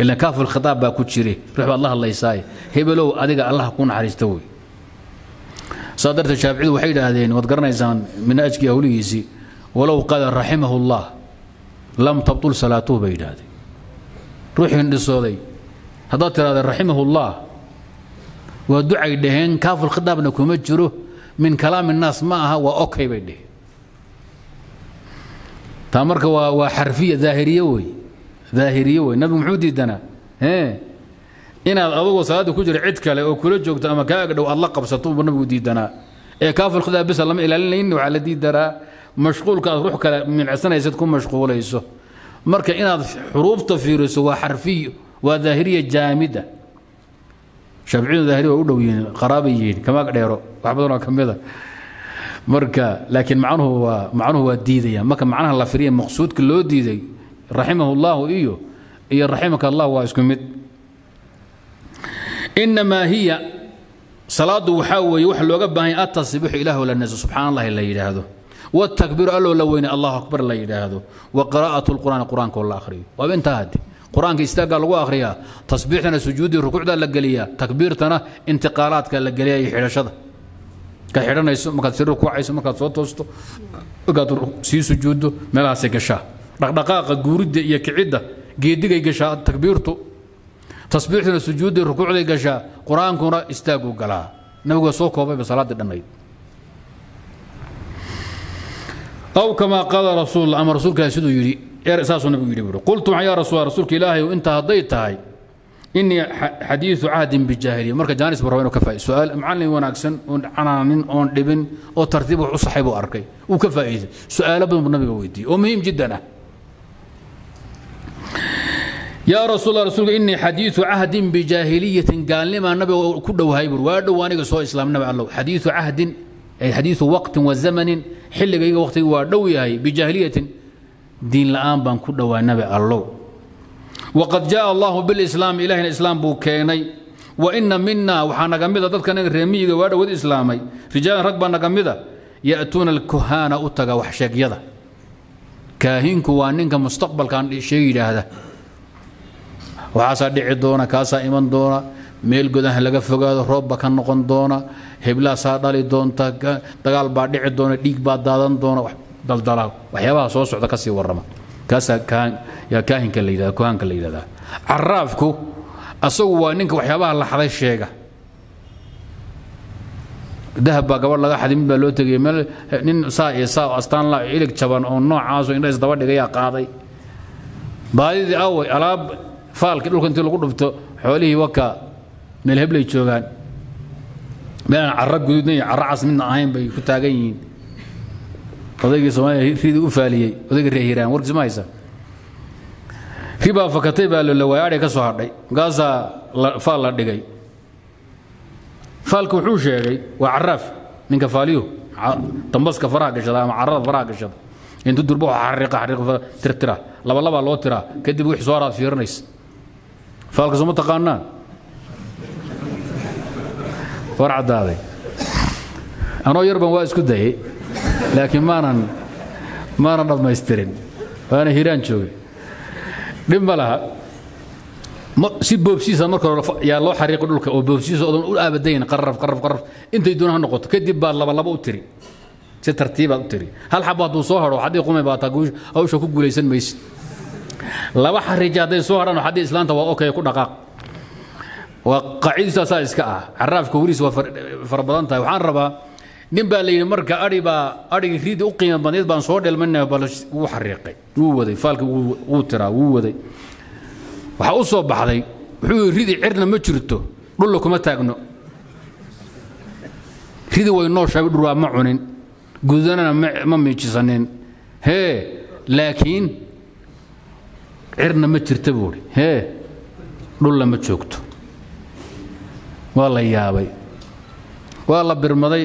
إلا كاف الخطاب باكتشري روح الله الله يساي هبلو أدق الله يكون عريستوي صدرت الشافعي وحيدة هذين وذكرنا إنسان من أجل يهوليسي ولو قال رحمه الله لم تبطل صلاته بين هذه روح عند الصلاة هذا ترى رحمه الله ودعي دهين كاف الخطاب نكون مجره من كلام الناس معها وأوكي بيده تامرك وحرفية ظاهريوي ظاهريوي نبي محمود دنا إيه إن أبو صلاة كجر عدك لو كل جوك تأما كأجد والله قبسطوا بنبي دنا إيه كاف الخطاب بس الله إلى لأنه على دي درا مشغول كروحك من عسنا يزيدكم مشغول يسوه مرك إن حروف تفيرس وحرفية وظاهرية جامدة شافعين ظاهرية أولويين قرابيين كما قدروا وحبدونا كم هذا مركا لكن معناه هو معناه هو الديدية ما كان معناها اللافرية مقصود كله ديدي رحمه الله إيو إي رحمك الله واسكمت إنما هي صلاة وحاوي يوحل وقبها التصبيح إله ولا الناس سبحان الله إلا إله هذا والتكبير قال له لوين الله أكبر لا إله هذا وقراءة القرآن القرآن كل آخره وبنتهد قرآن كيستاقل واخريا تصبيحنا سجودي الركوع دا لقليا تكبيرتنا انتقالات كالقليا يحرشها كحرنا يسمى كتصير ركوع يسمى كتصوت وسط قدر سي سجوده ملاسي قشاه دقائق قورد يكعده قيدي قشاه تكبيرته تصبيحنا سجودي الركوع دا قشاه قرآن كنا استاقوا قلاه نبغى سوق بصلاة الدميد أو كما قال رسول الله أما رسولك يسدو يري أساس النبي يري قلت يا رسول رسولك إلهي وأنت هديت هاي إني حديث عهد بالجاهلية مركز جانس بروين وكفاء سؤال معلم وناكسن عنانين أون دبن أو ترتيبه وصحبه أركي وكفاء سؤال ابن النبي ويدي ومهم جدا يا رسول الله رسولك إني حديث عهد بجاهلية قال لما النبي كله وهاي برواد وأنا سوى إسلام النبي الله حديث عهد أي حديث وقت وزمن حل جاي وقت وادوي هاي بجاهلية دين الآن بان كله والنبي الله وقد جاء الله بالإسلام إله الإسلام بوكيني وإن منا وحنا جمدا ضد كان رمي جواد ود إسلامي رجال ركبنا جمدا يأتون الكهانة أتجا وحشاق يدا كاهن كوانين كمستقبل كان شيء هذا وعسى دعدونا كاسا إيمان دونا ميل جدا هلا جفوا ربك النقن دونا هبلا صادلي دون تك تقال بعد دعدونا ديك بعد دادن دونا دل دلاب وحياه صوص عدا كسي ورما كاسا كان يا كاهن كليدا كاهن كليدا عرافكو أسوى نك وحيابها الله حضي الشيقة ذهب قبل لغا حد من بلوتي جمال نن ساي ساو أستان الله إلك شبان أو نوع عازو إن رئيس دوار يا قاضي بايد أوي ألاب فال كده كنت لو قلت حواليه وكا نلهب لي شوغان بين عرب جدودني عرعس من عين بيكتاجين وذيك سماي في ذو فالي وذيك رهيران ورك زمايسا في بقى فكتي بقى اللي وياك سهري غازا فالا دقي فالك وحوشي وعرف من كفاليو تنبس كفراك شذا معرض فراك شذا انتو تضربوها حريقه حريقه ترترا لبا لبا لو ترى كدب وحي صورات في رنيس فالك زمو تقانان فرع دادي انا يربن واس كدهي لكن ما انا ما انا ما يسترين انا هيران شوي دم بلا سي بوبسيسا مركو يا الله حريق دولك او بوبسيسا اول ابدين قرف قرف قرف انت يدونها نقطه كدب با لبا لبا وتري سي ترتيب وتري هل حبات سو هرو حد قومي با تاغوش او شو كو غوليسن ميس لبا حريجاد سو هرن حد اسلامته وا اوكي كو دقاق وقعيسا سايسكا عرافك وريس وفربدانتا وحان ربا نيم با لين مركا اري با اري ريد او قيم بنيد بان سو دلمنا بل و حريقي و ودي فالك و ترا و ودي waxa uu soo baxday wuxuu ridi cirna ma jirto dhul kuma taagno ridi way noo shaab dhur waa ma cunin gudanana ma miijisanin hee laakiin cirna ma jirta buuri hee dhul lama joogto waa la yaabay waa la birmaday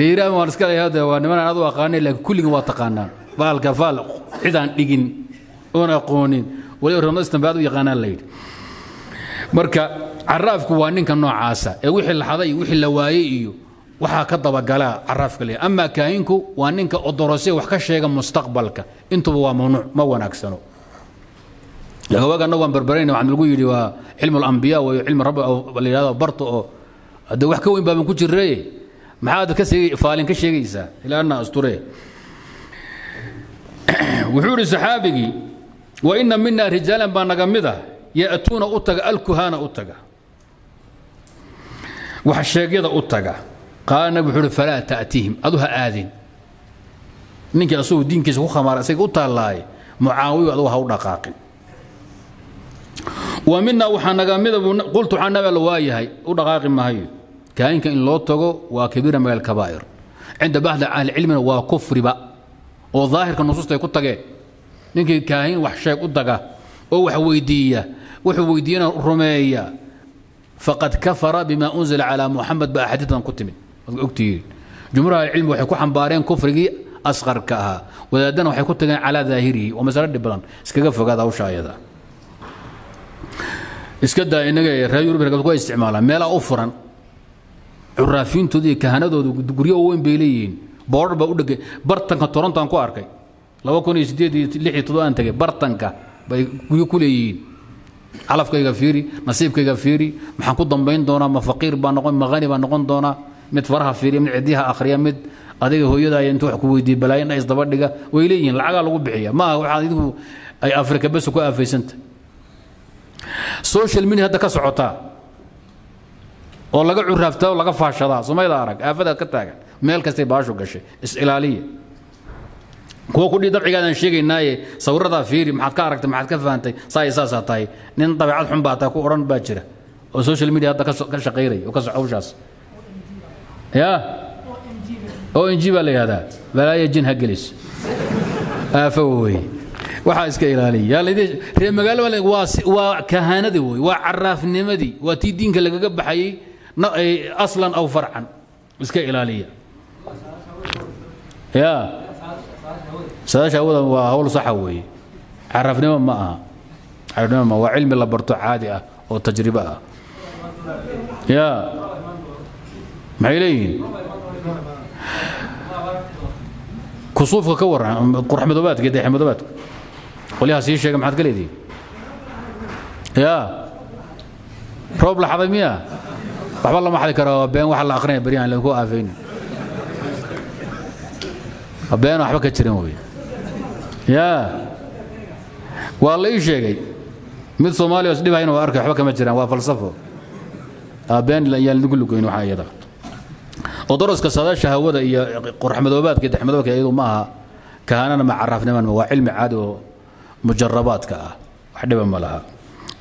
riiraan waan iska leeyahay waa niman aad u aqaanay laakiin kulliga waa taqaanaan baalka faal cidaan dhigin oon aqoonin ولكن هناك استنباط يقال لي مركا عرافك وانك نوع عاسى وحي الحظي وحي اللوايئي وحا كضب قلا عرافك لي اما كاينكو وانك ادرسي وحكا شيء مستقبلك انتو هو ممنوع ما هو ناكسنو لو وقع نوان بربرين وعم يقول لي علم الانبياء وعلم رب او برطو هذا وحكا وين بابن كوتش الري مع هذا كسي فالين كشيء الى ان اسطوري وحور السحابي وإن منا رجالا بانغامدا يأتون أوتاغا الكهانة أوتاغا وحشاقيدا أوتاغا قال نبحر فلا تأتيهم أدوها آذن منك أسوء دين كيس وخما رأسك أوتا الله معاوية أدوها ودقاقل ومنا وحنغامدا قلت حنبا الواي هاي ودقاقل ما هي كاين كان لوتاغو وكبيرا من الكبائر عند بعض أهل العلم وكفر بقى وظاهر كالنصوص تاكوتاغي ninki kaahin wax sheeg u daga oo wax weydiiya wuxuu weydiina rumeeya faqad kafara bima unzila ala muhammad ba ahadidan qutmin ogtiir jumhur ilmu waxay ku xambaareen kufrigi asqarka ah wadaadana waxay ku tagaan ala daahiri oo masarad badan iskaga fogaada awshaayada iska daa inaga raayur barkad ku isticmaala meela u furan uraafiintoodii kahanadoodu guryo weyn bay leeyeen boorba u dhagay bartanka torontan ku arkay لو كوني سديد لحي تضان تجي برتنكا بيكوليين علف كيغا فيري نصيب كيغا فيري ما حنقدم بين دونا ما فقير بنقون ما غني بنقون دونا مد فرها فيري من عديها اخريا مد اديغ هويدا انتو حكويدي بلاين ايس دبا دغا ويليين لعقا لو بخيا ما waxaad idigu ay afrika bas ku aafeysanta social media hada ka socota oo laga curafta oo laga faashada Soomaaliya arag aafada ka taagan meel kasta baasho gashay is ilaaliya kuwa ku dhii dabcigaadaan sheegaynaaye sawirada fiiri maxaad ka aragtay maxaad ka faantay saaysaasa tahay nin dabacad xun baa taa ku oran baa jira oo social media hada ka shaqeeyay oo ka socowshaas ya oo injiba leeyada walaa jin hagelis aafawey waxa iska ilaaliya yaa leeyahay reer magaalo waa waa kahanadi way waa caraafnimadii waa tii diinka laga baxay aslan aw farcan iska ilaaliya ya saasha wada waa hawl sax way caraafnimo ma aha caraafnimo waa cilmi la barto caadi ah oo tajriba ah ya maayleen كصوفك كور قرح مدوبات قديح مدوبات وليها سيشي يا محمد قليدي يا روبلا حضيمية وحب الله ما حد يكره بين واحد الاخرين بريان اللي هو عارفين بين وحبك تشرموي يا والله يشيقي من صومالي وسليبها هنا واركب حبك ما تشرم وفلسفه بين اللي نقول لكم انه حي ضغط ودرس كسادات شهوة يا قرح مدوبات كده حمدوبات أيضا معها كهاننا ما عرفنا من هو علم عاد مجربات كأه وحدة من ملها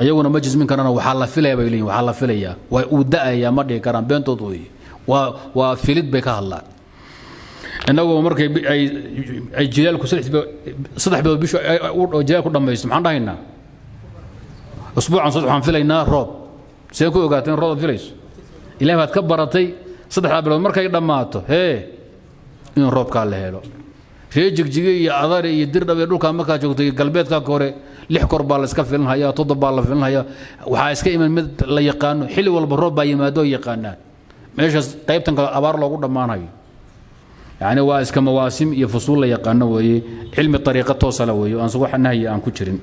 أيونا مجلس من كنا وحلا فيليا بيلين وحلا فيليا ودأ يا مري كرام بين تطوي وفيلت بكه الله إنه هو مركي أي أي جيل كسرت صدح بيشو وجاء كل ما يسمع عنا هنا أسبوع عن صدح عن فيلينا روب سيكون قاتين روب فيليس إلى ما تكبرتي صدح أبلو مركي دماته هي إن روب قال له له في جيك جيجي أذار يدير ده بيدور كم كا جوتي قلبيت كا كوري لحكر بالس كفيلن هيا تضب بالله فيلن هيا وحاس كي من مد لا يقانو حلو والبروب باي ما دو يقانان مش طيب تنقل أبار لو قدر ما ناي يعني واس كمواسم يفصول لا يقانو وي علم الطريقة توصل وي أنصح النهي أن كتشرين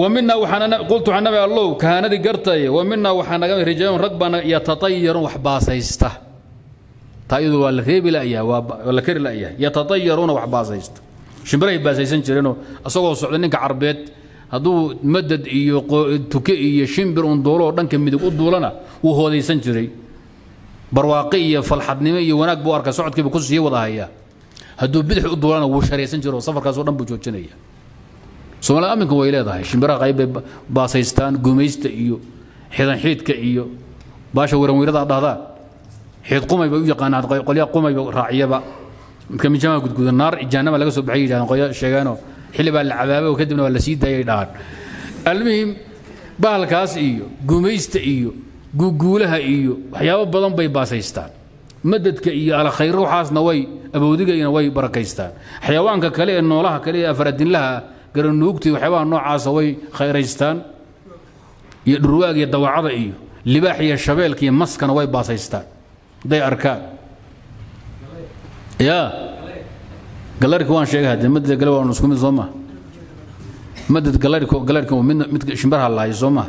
ومنا وحنا قلت عن نبي الله كهاندي قرطي ومنا وحنا رجال رقبنا يتطير وحباسيسته تايدو ولا ثيب لا اياه ولا كير لا اياه يتطيرون وحباسيسته شمبري باسيسن جيرينو اسقو سعود نينك عربيت هدو مدد ايو توكي ايو شمبر وندولو دنك ميدق ودولنا وهوديسن جيري برواقيه فالحدنمي وناك بو اركا سعودكي بكو سي وداهيا هدو بدخ ودولنا وشريسن جيرو سفركاس ودن بو جوجينيا Soomaaliya aminku way leedahay shimbira qayb baasaystaan gumaysta iyo xidan xididka iyo baasha waran weerada dhahda xid qumay bay u yaqaanad qoliya qumay raaciyaba midkami jama gudgudan naar ijaanaba laga soo baxay ilaa qoya sheegaano xiliba la cabaabo kadibna wala sii daayay dhaad almuhim baalkaas iyo gumaysta iyo guguulaha iyo waxyaabo badan bay baasaystaan madadka iyo ala khayr ruuxaasna way aboodigeena way barakaystaan xayawaanka kale ee noolaha kale ee faradin laha قالوا نوكتي وحيوان نوع عصوي خيريستان يدرواق يدوى عضعي لباحي الشبال كي مسكن وي باسيستان دي اركان يا قال وان شيء هذا مدة قالوا وان نسكم الزومه مدة قال لك قال لكم من شمبرها الله يزومه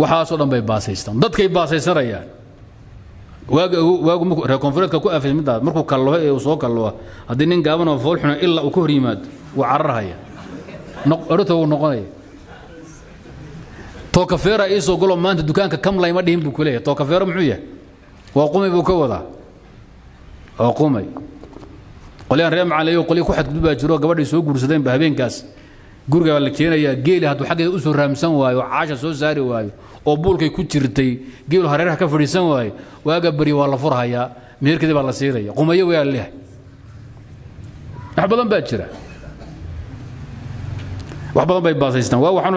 وحاصلا بي باسيستان ضد كي باسيستان ريال واقو ريكونفرت كو افي مدة مركو كالوها وصو كالوها هذه نين قابنا وفولحنا الا وكو ريماد وعرها يا أردت أقول نقاي. توكفير رئيس وقولوا ما أنت دكانك كم لا يمديهم بكلية توكفير معوية. وأقومي بكوضة. أقومي. قال يا ريم علي وقال لي كحد دبا جرو قبل يسوق جرسدين بهابين كاس. جرجا ولا كينا يا جيل هاتو حاجة أسر رمسان وايو عاشا سو زاري وايو. وبولك يكوتشرتي جيل هريرها كفريسان وايو. وأجبري والله فرها يا مير كذب على سيري. قومي ويا اللي. أحب الله باكر. وحبا باي باسيستان وحن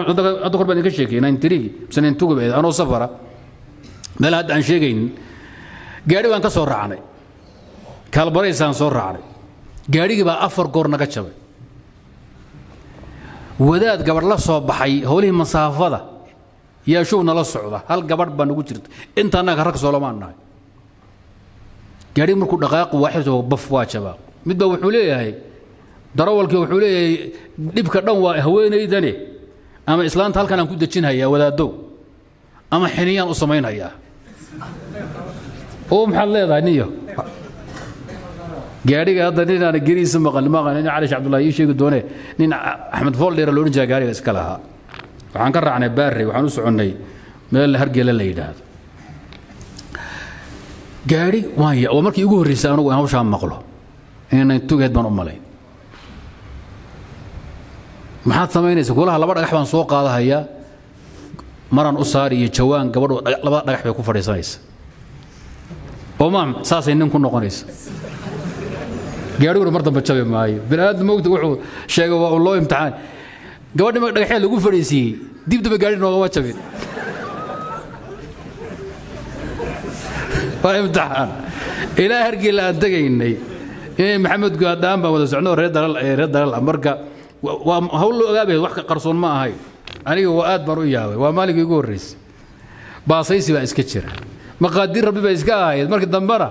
ادخل بان كشيكي ناين تريكي بسنين توغ بيد انا سفره مال هاد ان شيغين غاري وان كسو رعناي كالبريسان سو رعناي غاريغي با افر غور نغا جباي وداد غبر لا سو بخاي هولي مسافده يا شوفنا لا سوده هل غبر با نغو جيرت انت انا رك سو لما ناي غاري مركو دقاق واحد بف وا جبا midba wuxuu leeyahay darawalka wuxuu leeyahay dibka dhan waa haweenaydane ama islaanta halkan aan ku dajinaya wadaado ama xiniyaan u sameynaya oo maxay leedahay niyo gaariga hadda nin aan gariis maqal maqan ina Cali Cabdullaahi ii sheegi doonay nin Axmed Folder loo rinjaa gaariga iska lahaa waxaan ka raacnay baari waxaan u soconnay meel hargeela la yiraahdo gaari waaya oo markii ugu horeysay anigu aan hawsha maqlo inaan togeed baan u malay maxaad sameynaysaa golaha laba dhagax baan soo qaadayaa maran u saar iyo jawaan gabadho laba dhagax bay ku fadhiisanaysaa oo maam saasay nin ku noqonaysaa gaarigu mar dambe jabay maayo binaad moogta wuxuu sheegay waa loo imtixaan gabadhi ma dhagaxay lagu fadhiisay dib dib gaari nooga waa jabay وامتحان الى هرجل ان تجيني محمد قدام بابا سعنور رد الامريكا وهو غابي وحكى قرصون ما هاي انا واد بروياوي ومالك يقول ريس باصيسي باسكتشر مقادير ربي باسكاي مركز دمبره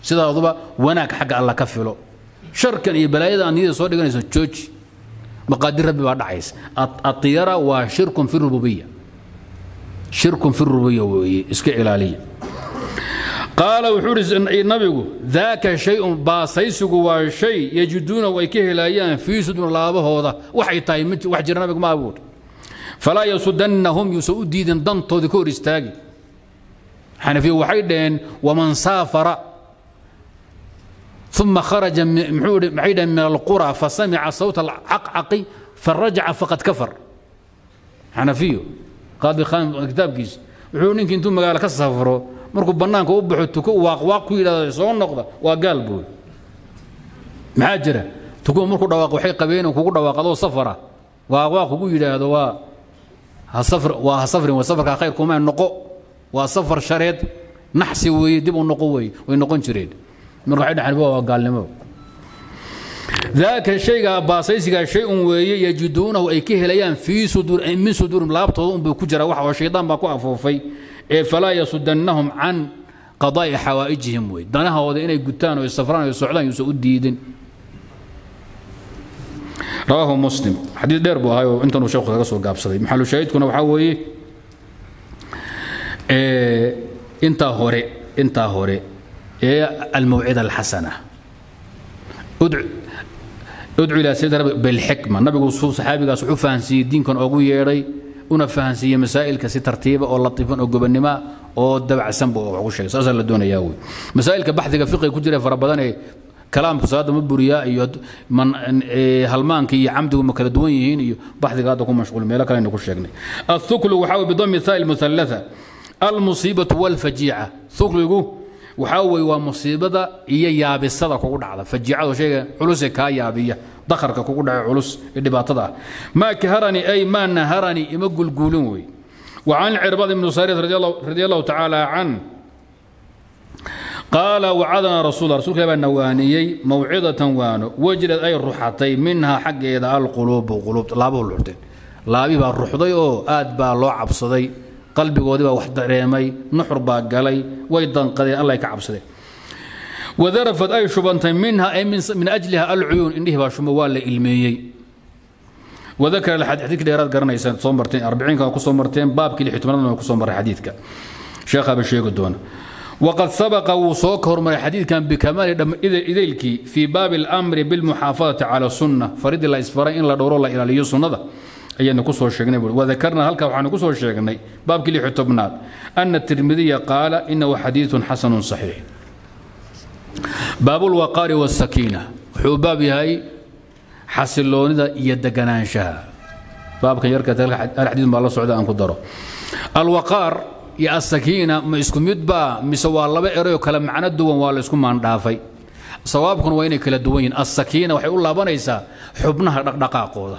سيدا ضبا وناك حق الله كفله شركا يبلا إذا أني صادق أني سجوج مقادير ربي بعد عيس الطيرة وشرك في الربوبية شرك في الربوبية إسك إلالي قال وحورس النبي ذاك شيء باصيسك وشيء يجدون ويكيه الايام في صدور الله هذا وحي تايمت وحي جرنبك ما بود فلا يصدنهم يسودين دنتو ذكور استاجي حنفي وحيدين ومن سافر ثم خرج بعيدا من القرى فسمع صوت العقعق فرجع فقد كفر حنفي قاضي خان كتاب كيس وحورنك انتم قال لك السفر مركو بنانك وبخو تكو واق واق إلى سو نقدا وقال بو معاجره تكو مركو دواق waxay qabeen kugu dhawaaqado safara waa waa kugu yiraahdo waa ha safar waa ha safrin waa safarka khayr kuma noqo waa safar shareed naxsi way dib u noqo way way noqon jireen marka waxay dhaxan waa gaalnimo ذاك شيء باصيسيغا شيء weeye yajuduuna ay ka helayaan fi sudur ay min sudur laabtooda buu ku jira wax waa sheedaan baa ku afoofay فلا يصدنهم عن قضاء حوائجهم ويدناها وذين يقتان ويسافران ويسعدان يسوديدن رواه مسلم حديث دير بو هاي انت وشوخ رسول قابصدي محل شهيدكم وحوي إيه انت هوري انت هوري إيه الموعظه الحسنه ادعو ادعو الى سيدنا بالحكمه النبي وصول صحابي قال صحو فانسي دينكم اوغو ييري una fahansiiyo masaa'ilka si tartiiba oo latifan oo gobanimo oo dabacsan buu wax u sheegay saas la doonayaa way masaa'ilka baxdiga fiqiga ku jira farabadan ee kalaamku saada ma buriya iyo man halmaanka iyo amdu ma kala duwan yihiin iyo baxdiga aad ku mashquul meel kale ku sheegnay athuklu waxa uu bidam mithal muthallatha al musibatu wal faji'a thuklu waxa uu waa musibada iyo yaabisada kugu dhacda faji'adu sheega culus ka yaabiya دخرك كوكو علوس اللي ما كهرني أي ما نهرني يمقل قولوي وعن عرباض بن سارية رضي الله رضي الله تعالى عنه قال وعدنا رسول رسولك يا بنواني موعظة وانو وجدت أي الروحتين منها حق إذا القلوب وقلوب لابو الأردن لابي بالروحضي أو آد بالوعب صدي قلبي ودي وحدة ريمي نحر باقلي ويضن قلي الله يكعب صدي وذرفت أي شبنة منها أي من أجلها العيون إنه شموال علمي وذكر الحديث كديرات قرني سنة صومرتين أربعين كان قصوا مرتين باب كل حتمرنا وقصوا مر حديثك شيخ أبو الشيخ الدون وقد سبق وصوكر من الحديث كان بكمال إذلك في باب الأمر بالمحافظة على السنة فريد الله إسفارين إلا دور الله إلى ليسون هذا أي نقصوا الشيخين وذكرنا هلك وعن نقصوا الشيخين باب كل حتمرنا أن الترمذي قال إنه حديث حسن صحيح باب الوقار والسكينه حبابي هاي حسلونيدا يا دغنانشها باب كيركه الحديث ما الله سعوده ان قدره الوقار يا السكينه ما اسكو ميدبا مسوا لبا ايريو كلا معنى دوان وا لا اسكو مان دافاي صوابكم وين كلا دوين السكينة وحي الله بنيسا حبنها دقدقاقودا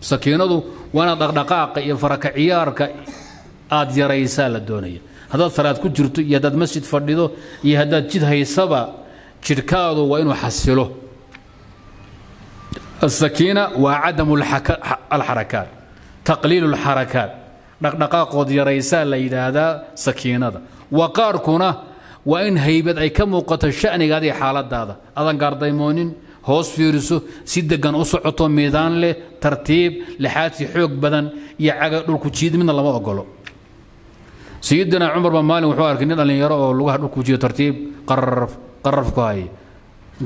سكينة وانا دقدقاق يفرك عيارك آد يريسا للدونية هذا صلاة كجرت يهداد مسجد فرديدو يهداد جد هيسبا شركاده وينو حسله السكينة وعدم الحركات تقليل الحركات دقدقاقود يريسا ليدا سكينة وقاركنا وإن هيبت أي كم وقت الشأن هذه حالات هذا أذن قارديمونين هوس فيروسو سيدقان أسعطو ميدان له ترتيب لحاتي حوق بدن يعقد الكوتشيد من الله ما أقوله سيدنا عمر بن مالك وحوار كنا اللي يروا لوحد الكوتشيد ترتيب قرر قرر فكاي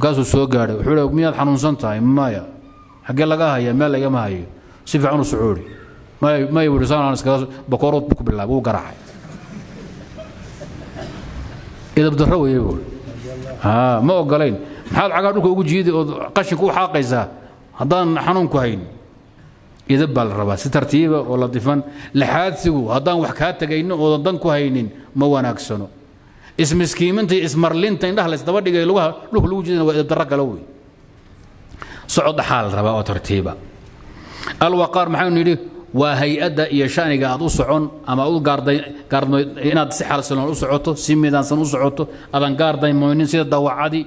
قاسو سوق قاري وحوله مية حنون سنتاي مايا حق الله قاهي ما لا يما هي سيفعون سعودي ما ما يورسان أنا سكاس بكورط بكبلا بو قراحي إذا بدروا يقول ها ما وقالين حال عقارك وجود جديد قشك وحاقزة هذان حنون كهين إذا بالربا سترتيب ولا ضيفان لحادثه هذان وحكات تجينه وضن كهينين ما وناقصنا اسم مسكين أنت اسم مرلين تين دخل استودي قالوها له لوجين وإذا بدرك لوي صعد حال ربا وترتيبه الوقار محاون يدي وهيئة يشاني قاعد أصعون أما أقول قاردي قارد إناد سحر سنة أصعته سمي دان سنة أصعته أذن قاردي مؤمنين سيد دوا عادي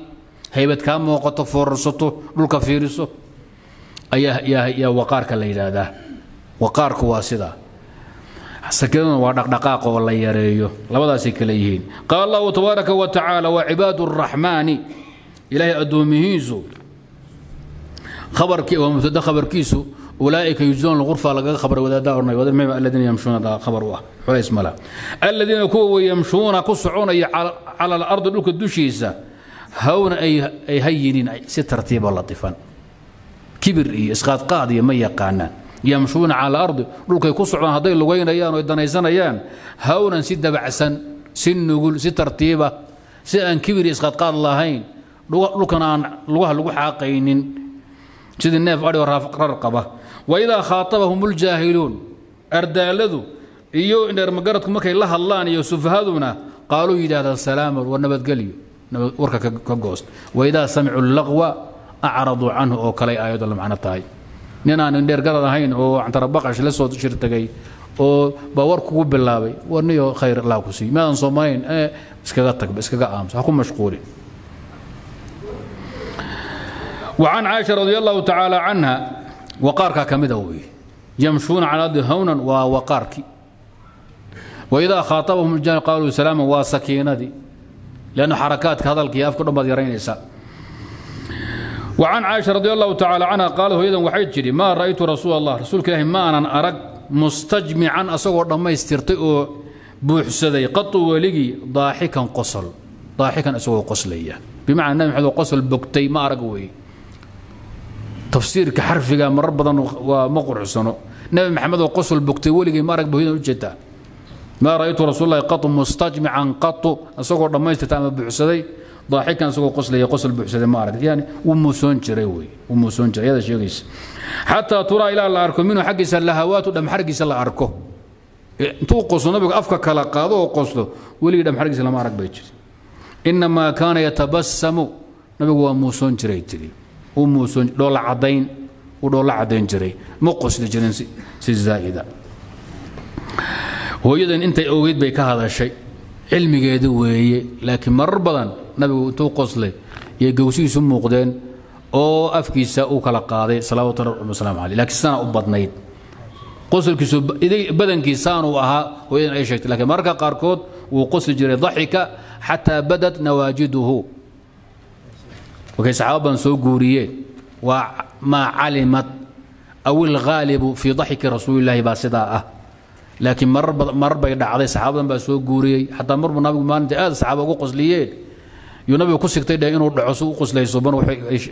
هيبة كام وقت فرصته بالكفيرسه أي يا يا وقارك الليلة ده وقارك واسدة سكن ودق دقاق والله يريه لبدا سكليهين قال الله تبارك وتعالى وعباد الرحمن إلى أدوميزو خبر كي ومبتدا خبر كيسو أولئك يجزون الغرفة لقد خبر وذا دارنا وذا الذين يمشون خبروا حليس ملا الذين كو يمشون قصعون على الأرض لك الدشيسة هون أي هينين سترتيب لطفا كبر إسقاط قاضي ما يقعنا يمشون على الأرض لك يقصعون هذين لوين أيان ويدنيزان أيان هون سد بعسا سن نقول سترتيبة سأن كبر إسقاط قاضي اللهين لكنا لوها لوح عاقين سيد الناف أري رقبة وإذا خاطبهم الجاهلون أردالذو إيو إن مقرتكم مكي الله الله يوسف هذونا قالوا إذا السلام والنبت قليو وركا كجوست وإذا سمعوا اللغو أعرضوا عنه أو كلي آيات الله معنا تاي نينا ندير قرض هين أو عن تربقش لسوت شرت جاي أو باوركو بالله ورنيو خير الله كسي ما نصومين إيه إسكاقتك بإسكاق أمس هكون مشغولين وعن عائشة رضي الله تعالى عنها وقارك كمدوي يمشون على الأرض هونا ووقارك وإذا خاطبهم الجاهل قالوا سلاما وسكينة دي لأن حركات هذا الكياف كلهم بديرين نساء وعن عائشة رضي الله تعالى عنها قالت إذا وحيد جري ما رأيت رسول الله رسول الله ما أنا أرق مستجمعا أصور لما يسترطئوا بوحسدي قط ولقي ضاحكا قصل ضاحكا أسوه قصلية بمعنى أنهم يحذوا قصل بكتي ما أرقوه تفسير كحرف من ربضا ومقرع سنو نبي محمد وقص البكتيولي ما ركبه هنا ما رأيت رسول الله قط مستجمعا قط أسوق الرميز تتعامل بحسدي ضاحكا أسوق قص لي قص البحسدي ما ركب يعني ومسون جريوي ومسون جري هذا شيء حتى ترى إلى الله أركو منو حقس اللهوات ودم حرقس الله أركو تو قصوا نبي أفكا كلا قاضوا وقصوا ولي دم حرقس الله ما ركبه إنما كان يتبسم نبي هو مسون جري تلي وموسون دولا عدين ودولا عدين جري مقصد جرين سي زائدة وإذا أنت أوجد بك هذا الشيء علمي قيدوي لكن مر بدن نبي توقص لي يقوسي سمو قدين أو أفكي ساؤك لقاضي صلوات ربي والسلام عليه لكن سنة أبطنيت قصر كسب إذا بدن كيسان وأها وإذا أي شيء لكن مركا قاركود وقصد جري ضحك حتى بدت نواجده وكي صحابا سو غوريه وما علمت او الغالب في ضحك رسول الله باسداء لكن مر مر بيدعدي صحابا با سو غوريه حتى مر نبي ما انت اد صحابه او قسليين يو نبي كسكتي دا انو دحسو او قسليسو بن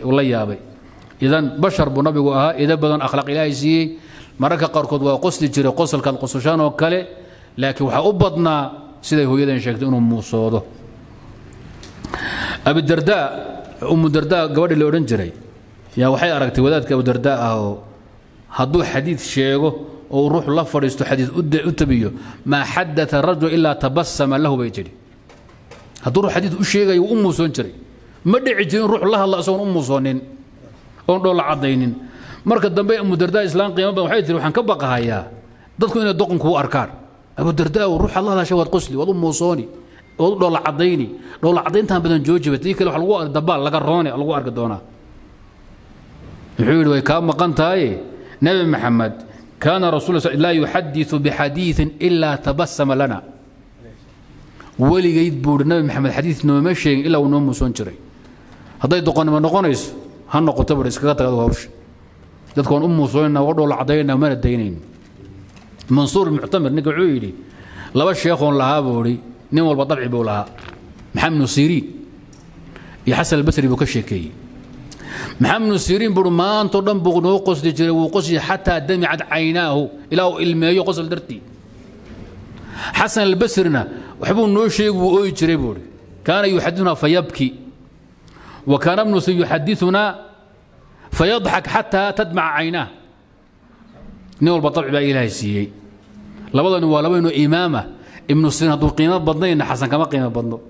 و لا يابي اذا بشر بنبي اها اذا بدن اخلاق الهي سي مركه قركود وا قسل جري قسل كان قسشان او كله لكن وحا وبدنا سيده هويدن شيغتو انو موسودو ابي الدرداء أم الدرداء قبل اللي أورنجري يا وحي أركتي ولادك أبو الدرداء أهو هدو حديث شيخه وروح لفر يستو حديث أتبيه ما حدث الرجل إلا تبسم له بيجري هدو حديث الشيخ وأمه سنجري مدعجين روح الله الله سون أم صونين أم دول عضينين مركز دمبي أم الدرداء إسلام قيام بوحيد روحان كبقى هيا دتكون الدقن كو أركار أبو الدرداء وروح الله لا شواد قسلي وضم موصوني وضم دول عضيني دول عضينتها بدن جوجي بتيك لو حلوة الدبال لقى الروني الله أركض دونا الحول ويكام مقنتاي نبي محمد كان رسول الله لا يحدث بحديث إلا تبسم لنا ولي جيد بور النبي محمد حديث إنه ماشي إلا ونوم سونشري هذا يدقون من نقونيس هن قطبر إسكات هذا وش تكون أم صوينا ورد ولا عضينا من الدينين منصور معتمر نقول عيدي لو الشيخ لها بوري نمو البطبع بولها محمد السيرين يحسن البصري بكشكي محمد السيرين برمان تردم بغنو قصد جري وقصد حتى دمعت عيناه إلى الماء قصد درتي حسن البصرنا وحبوا نوشيق وأوي جريبوري كان يحدثنا فيبكي وكان ابن سي يحدثنا فيضحك حتى تدمع عيناه نول بطبع با إلهي سيئي لبضن والوين إمامة ابن سينا دو قيمة بضنين حسن كما قيمة بضنو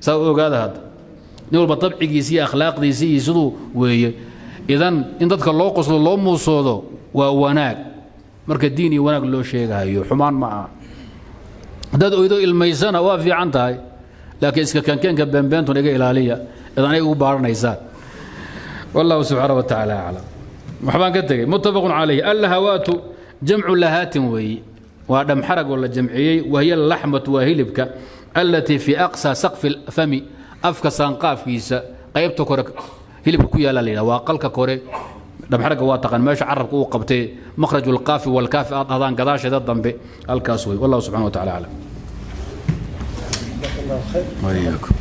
سوء هذا هذا نول بطبع سي أخلاق دي سي سدو وهي إذن إن تدك الله قصد الله موصودو ووناك مرك الديني وناك لو شيء هايو حمان معاه داد أويدو الميزانة وافي عنتاي لكن إذا كان كان كبين بينتو لقى إلهية إذن أي بارنا يزاد والله سبحانه وتعالى أعلم. وحبان قدقي متفق عليه اللهوات جمع لهات وهي وهذا محرق ولا جمعية وهي اللحمة وهلبك التي في أقصى سقف الفم أفك سانقاف كيس قيبت كورك هلبك يا لالينا وأقلك كوري هذا محرق واتقن ماش عرفك وقبتي مخرج القاف والكاف أضان قضاش ذا الضنب الكاسوي والله سبحانه وتعالى أعلم. وإياكم.